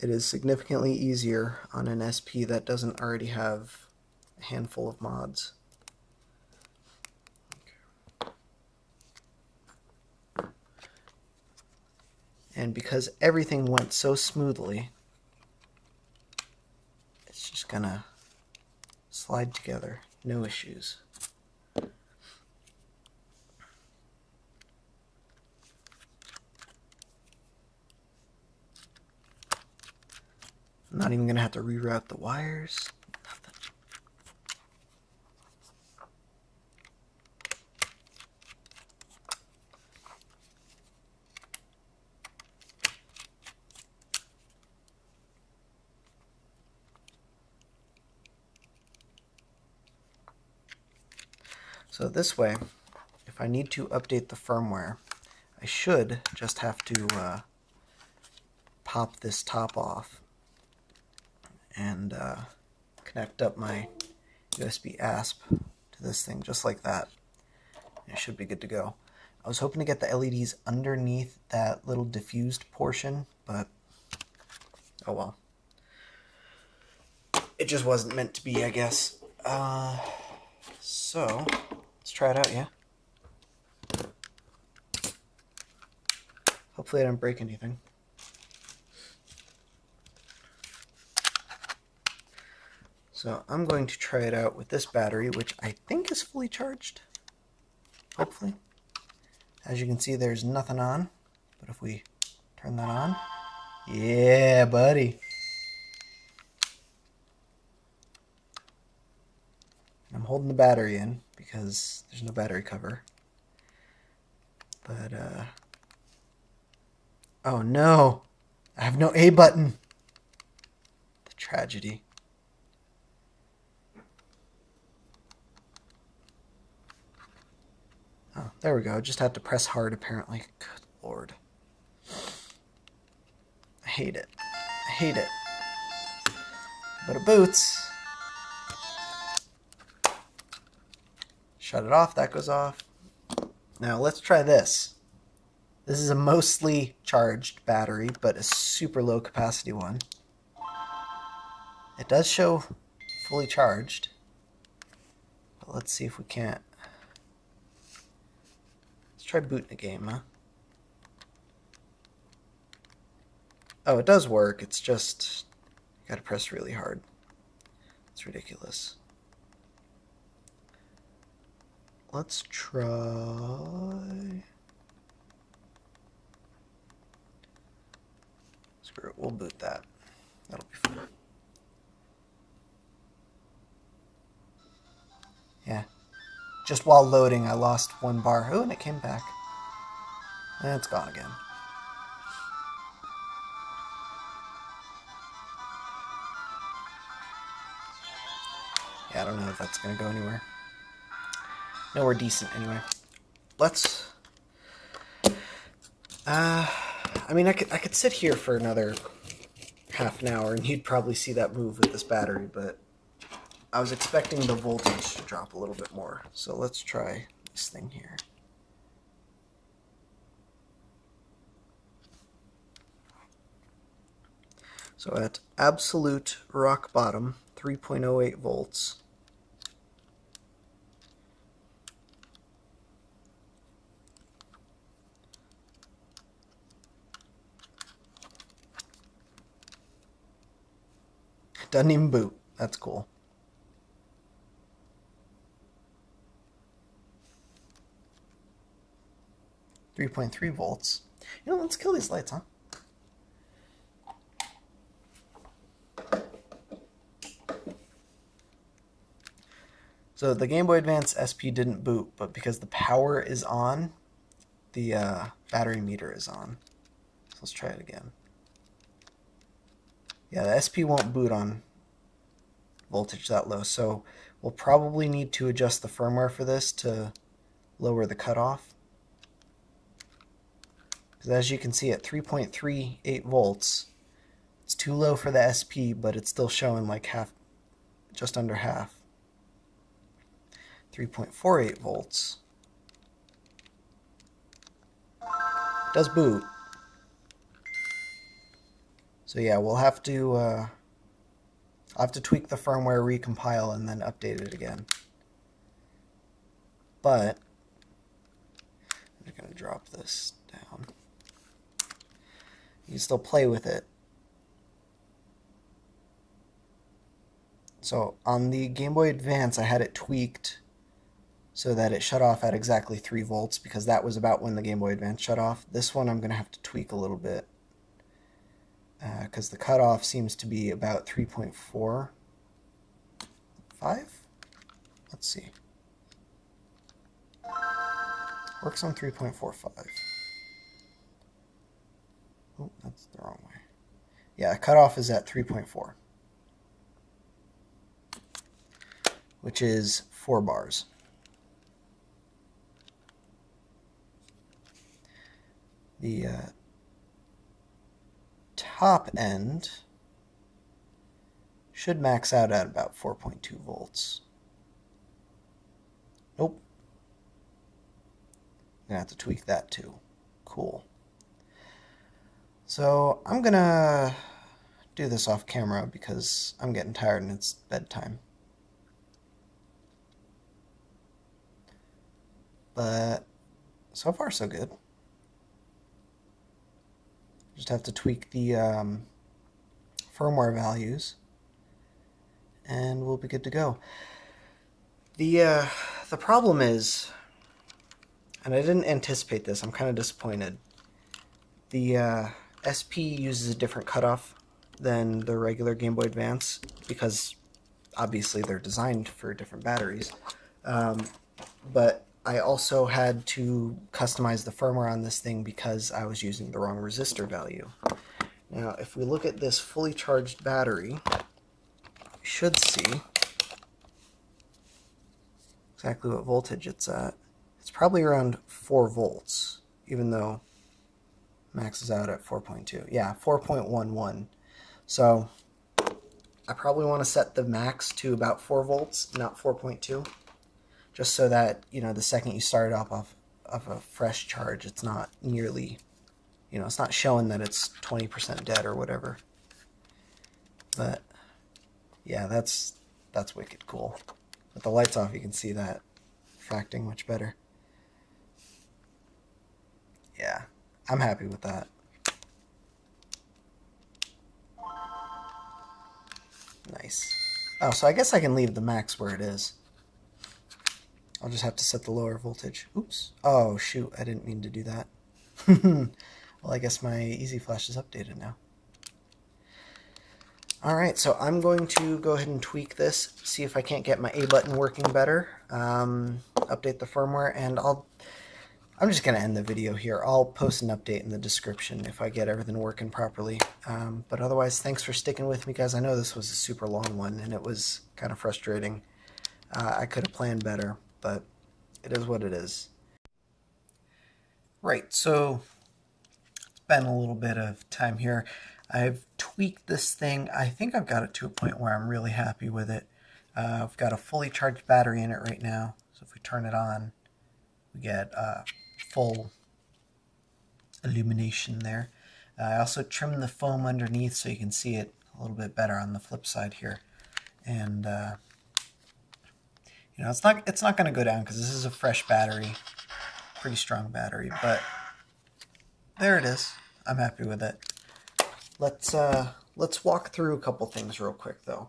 It is significantly easier on an S P that doesn't already have a handful of mods. And because everything went so smoothly, just gonna slide together, no issues. I'm not even gonna have to reroute the wires. Nothing. So this way, if I need to update the firmware, I should just have to uh, pop this top off and uh, connect up my U S B-Asp to this thing, just like that. It should be good to go. I was hoping to get the L E Ds underneath that little diffused portion, but oh well. It just wasn't meant to be, I guess. Uh, so... Let's try it out, yeah? Hopefully I don't break anything. So I'm going to try it out with this battery, which I think is fully charged. Hopefully. As you can see, there's nothing on. But if we turn that on... Yeah, buddy! I'm holding the battery in because there's no battery cover. But, uh... oh no! I have no A button! The tragedy. Oh, there we go. I just have to press hard, apparently. Good lord. I hate it. I hate it. But it boots! Shut it off. That goes off. Now let's try this. This is a mostly charged battery, but a super low capacity one. It does show fully charged. But let's see if we can't. Let's try booting a game, huh? Oh, it does work. It's just you gotta press really hard. It's ridiculous. Let's try. Screw it, we'll boot that. That'll be fun. Yeah. Just while loading, I lost one bar. Oh, and it came back. And it's gone again. Yeah, I don't know if that's gonna go anywhere. Nowhere decent, anyway. Let's. Uh, I mean, I could I could sit here for another half an hour, and you'd probably see that move with this battery. But I was expecting the voltage to drop a little bit more. So let's try this thing here. So at absolute rock bottom, three point oh eight volts. Doesn't even boot. That's cool. three point three volts. You know, let's kill these lights, huh? So the Game Boy Advance S P didn't boot, but because the power is on, the uh, battery meter is on. So let's try it again. Yeah, the S P won't boot on voltage that low, so we'll probably need to adjust the firmware for this to lower the cutoff. Because as you can see, at three point three eight volts, it's too low for the S P, but it's still showing like half, just under half. three point four eight volts. It does boot. So yeah, we'll have to uh, I'll have to tweak the firmware, recompile, and then update it again. But I'm just gonna drop this down. You can still play with it. So on the Game Boy Advance, I had it tweaked so that it shut off at exactly three volts because that was about when the Game Boy Advance shut off. This one I'm gonna have to tweak a little bit, because uh, the cutoff seems to be about three point four five? Let's see. Works on three point four five. Oh, that's the wrong way. Yeah, the cutoff is at three point four, which is four bars. The uh, top end should max out at about four point two volts. Nope. I'm gonna have to tweak that too. Cool. So I'm gonna do this off camera because I'm getting tired and it's bedtime. But so far so good. Just have to tweak the um, firmware values, and we'll be good to go. The uh, the problem is, and I didn't anticipate this, I'm kind of disappointed, the uh, S P uses a different cutoff than the regular Game Boy Advance, because obviously they're designed for different batteries. Um, but I also had to customize the firmware on this thing because I was using the wrong resistor value. Now, if we look at this fully charged battery, you should see exactly what voltage it's at. It's probably around four volts, even though it maxes out at four point two. Yeah, four point one one. So I probably want to set the max to about four volts, not four point two. just so that, you know, the second you start up off of a fresh charge, it's not nearly, you know, it's not showing that it's twenty percent dead or whatever. But yeah, that's that's wicked cool. With the lights off, you can see that refracting much better. Yeah, I'm happy with that. Nice. Oh, so I guess I can leave the max where it is. I'll just have to set the lower voltage. Oops. Oh, shoot. I didn't mean to do that. Well, I guess my Easy Flash is updated now. Alright, so I'm going to go ahead and tweak this, see if I can't get my A button working better, um, update the firmware, and I'll... I'm just going to end the video here. I'll post an update in the description if I get everything working properly. Um, but otherwise, thanks for sticking with me, guys. I know this was a super long one, and it was kind of frustrating. Uh, I could have planned better, but it is what it is. Right, so it's been a little bit of time here. I've tweaked this thing. I think I've got it to a point where I'm really happy with it. Uh, I've got a fully charged battery in it right now, so if we turn it on, we get... Uh, full illumination there. Uh, I also trimmed the foam underneath so you can see it a little bit better on the flip side here. And uh, you know, it's not it's not going to go down because this is a fresh battery, pretty strong battery. But there it is. I'm happy with it. Let's uh, let's walk through a couple things real quick though.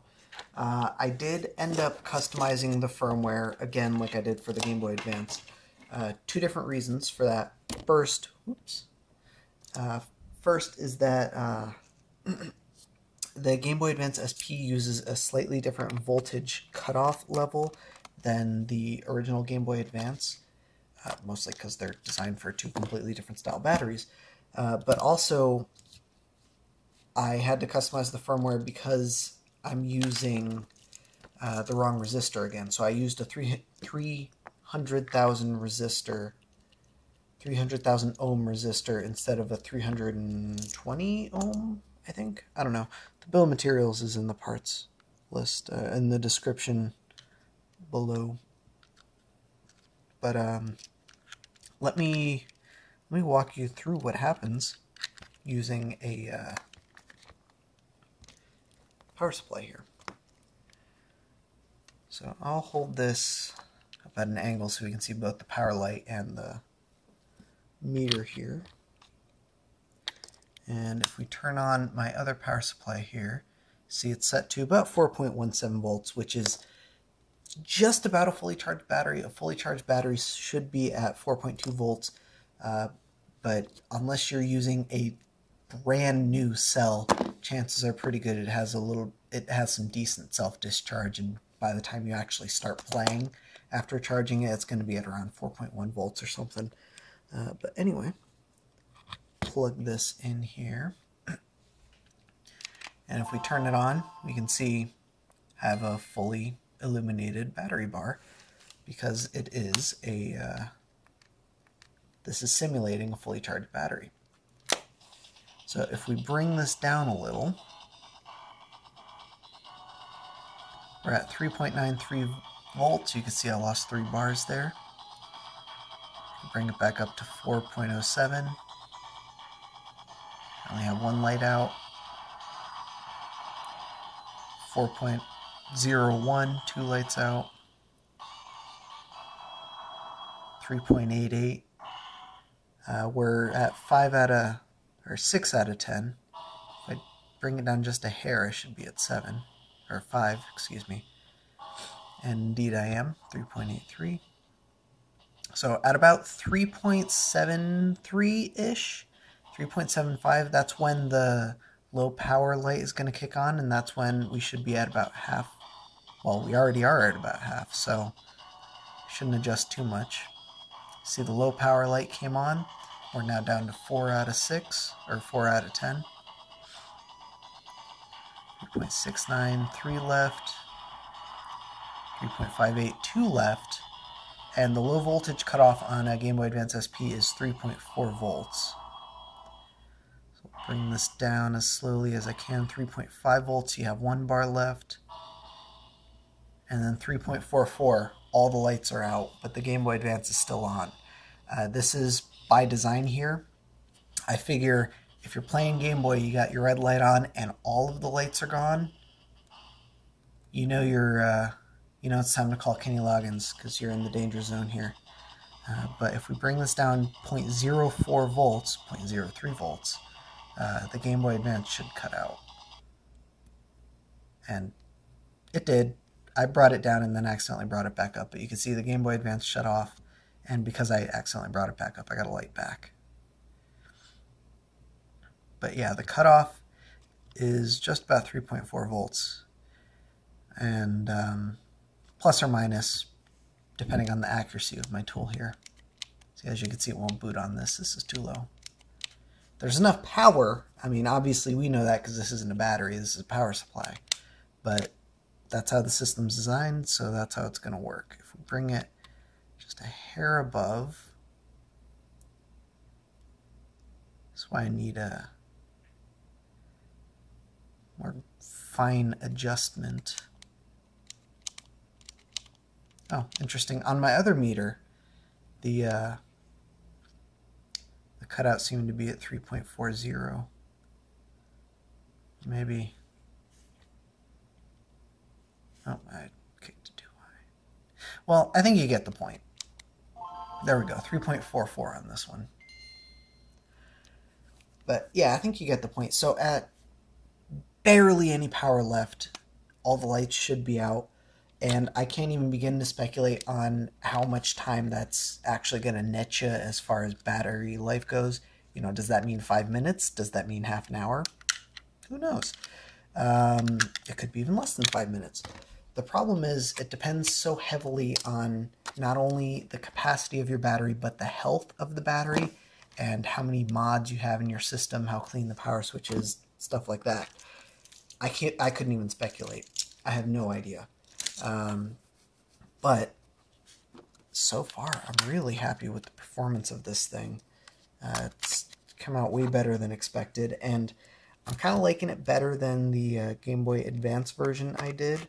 Uh, I did end up customizing the firmware again, like I did for the Game Boy Advance. Uh, two different reasons for that. First, oops, uh, first is that uh, the Game Boy Advance S P uses a slightly different voltage cutoff level than the original Game Boy Advance, uh, mostly because they're designed for two completely different style batteries. Uh, but also, I had to customize the firmware because I'm using uh, the wrong resistor again. So I used a three three. one hundred thousand resistor, three hundred thousand ohm resistor instead of a three hundred twenty ohm, I think? I don't know. The bill of materials is in the parts list, uh, in the description below. But um, let me let me walk you through what happens using a uh, power supply here. So I'll hold this at an angle so we can see both the power light and the meter here. And if we turn on my other power supply here, see it's set to about four point one seven volts, which is just about a fully charged battery. A fully charged battery should be at four point two volts, uh, but unless you're using a brand new cell, chances are pretty good it has a little, it has some decent self-discharge, and by the time you actually start playing after charging it, it's going to be at around four point one volts or something. Uh, but anyway, plug this in here. And if we turn it on, we can see I have a fully illuminated battery bar because it is a, uh, this is simulating a fully charged battery. So if we bring this down a little, we're at three point nine three volts. You can see I lost three bars there. Bring it back up to four point oh seven. I only have one light out. four point oh one, two lights out. three point eight eight. Uh, we're at five out of, or six out of ten. If I bring it down just a hair, I should be at seven. Or five, excuse me, and indeed I am, three point eight three. So at about three point seven three-ish, three point seven five, that's when the low power light is going to kick on, and that's when we should be at about half. Well, we already are at about half, so shouldn't adjust too much. See, the low power light came on. We're now down to four out of six, or four out of ten. three point six nine, three left, three point five eight, two left, and the low voltage cutoff on a Game Boy Advance S P is three point four volts. So bring this down as slowly as I can. three point five volts, you have one bar left, and then three point four four, all the lights are out, but the Game Boy Advance is still on. Uh, this is by design here. I figure if you're playing Game Boy, you got your red light on and all of the lights are gone, you know you're, uh, you know it's time to call Kenny Loggins because you're in the danger zone here. Uh, but if we bring this down zero point zero four volts, zero point zero three volts, uh, the Game Boy Advance should cut out. And it did. I brought it down and then accidentally brought it back up. But you can see the Game Boy Advance shut off. And because I accidentally brought it back up, I got a light back. But yeah, the cutoff is just about three point four volts. And um, plus or minus, depending on the accuracy of my tool here. See, as you can see, it won't boot on this. This is too low. There's enough power. I mean, obviously we know that because this isn't a battery. This is a power supply. But that's how the system's designed, so that's how it's going to work. If we bring it just a hair above, that's why I need a more fine adjustment. Oh, interesting. On my other meter, the uh, the cutout seemed to be at three point four zero. Maybe. Oh, I kicked it too high. Well, I think you get the point. There we go, three point four four on this one. But yeah, I think you get the point. So at barely any power left, all the lights should be out. And I can't even begin to speculate on how much time that's actually going to net you as far as battery life goes. You know, does that mean five minutes? Does that mean half an hour? Who knows? Um, it could be even less than five minutes. The problem is it depends so heavily on not only the capacity of your battery, but the health of the battery and how many mods you have in your system, how clean the power switch is, stuff like that. I can't, I couldn't even speculate. I have no idea. Um, but so far, I'm really happy with the performance of this thing. Uh, it's come out way better than expected, and I'm kind of liking it better than the uh, Game Boy Advance version I did,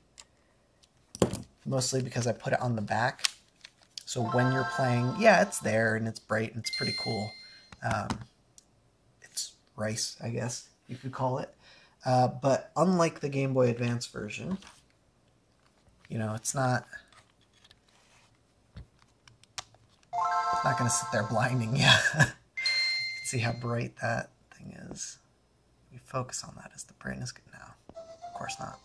mostly because I put it on the back. So when you're playing, yeah, it's there and it's bright and it's pretty cool. Um, it's rice, I guess you could call it. Uh, but unlike the Game Boy Advance version, you know, it's not, it's not going to sit there blinding you. You can see how bright that thing is. You focus on that as the brain is good now. Of course not.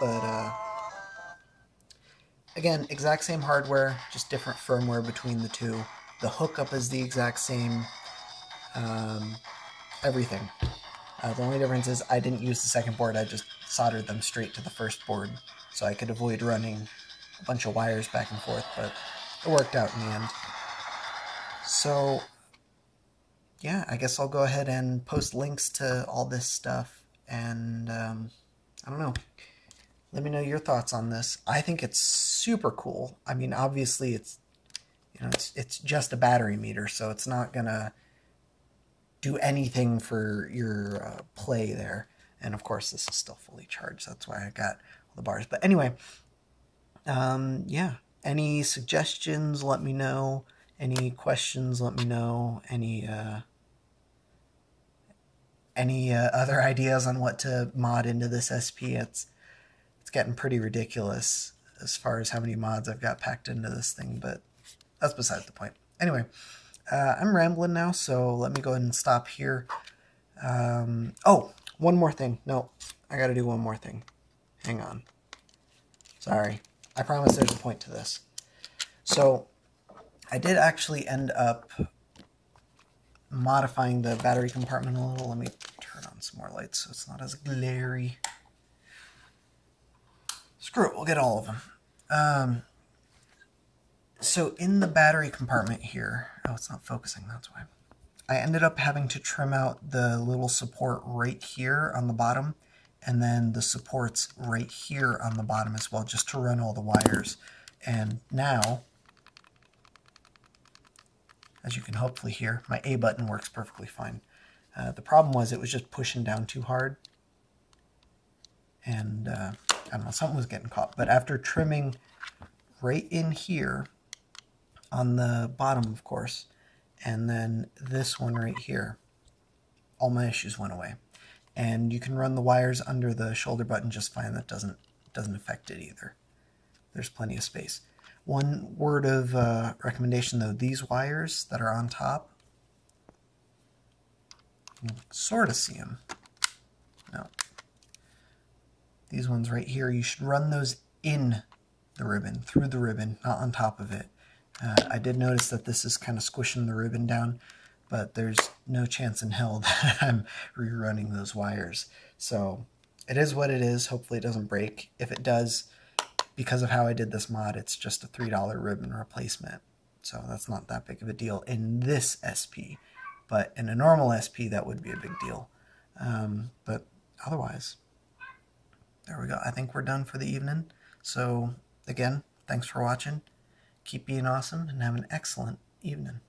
But, uh, again, exact same hardware, just different firmware between the two. The hookup is the exact same, um, everything. Uh, the only difference is I didn't use the second board, I just soldered them straight to the first board, so I could avoid running a bunch of wires back and forth, but it worked out in the end. So, yeah, I guess I'll go ahead and post links to all this stuff, and um, I don't know. Let me know your thoughts on this. I think it's super cool. I mean, obviously, it's you know, it's it's just a battery meter, so it's not gonna do anything for your uh, play there. And of course, this is still fully charged. That's why I got all the bars. But anyway, um, yeah. Any suggestions? Let me know. Any questions? Let me know. Any uh, any uh, other ideas on what to mod into this S P? It's it's getting pretty ridiculous as far as how many mods I've got packed into this thing, but that's beside the point. Anyway. Uh, I'm rambling now, so let me go ahead and stop here. Um, oh, one more thing. No, I gotta do one more thing. Hang on. Sorry. I promise there's a point to this. So, I did actually end up modifying the battery compartment a little. Let me turn on some more lights so it's not as glary. Screw it, we'll get all of them. Um... So in the battery compartment here, oh, it's not focusing, that's why. I ended up having to trim out the little support right here on the bottom, and then the supports right here on the bottom as well, just to run all the wires. And now, as you can hopefully hear, my A button works perfectly fine. Uh, the problem was it was just pushing down too hard. And uh, I don't know, something was getting caught. But after trimming right in here on the bottom, of course, and then this one right here, all my issues went away. And you can run the wires under the shoulder button just fine. That doesn't doesn't affect it either. There's plenty of space. One word of uh, recommendation though, these wires that are on top, you can sort of see them. No. These ones right here, you should run those in the ribbon, through the ribbon, not on top of it. Uh, I did notice that this is kind of squishing the ribbon down, but there's no chance in hell that I'm rerunning those wires. So it is what it is. Hopefully it doesn't break. If it does, because of how I did this mod, it's just a three dollar ribbon replacement. So that's not that big of a deal in this S P, but in a normal S P, that would be a big deal. Um, but otherwise, there we go. I think we're done for the evening. So again, thanks for watching. Keep being awesome and have an excellent evening.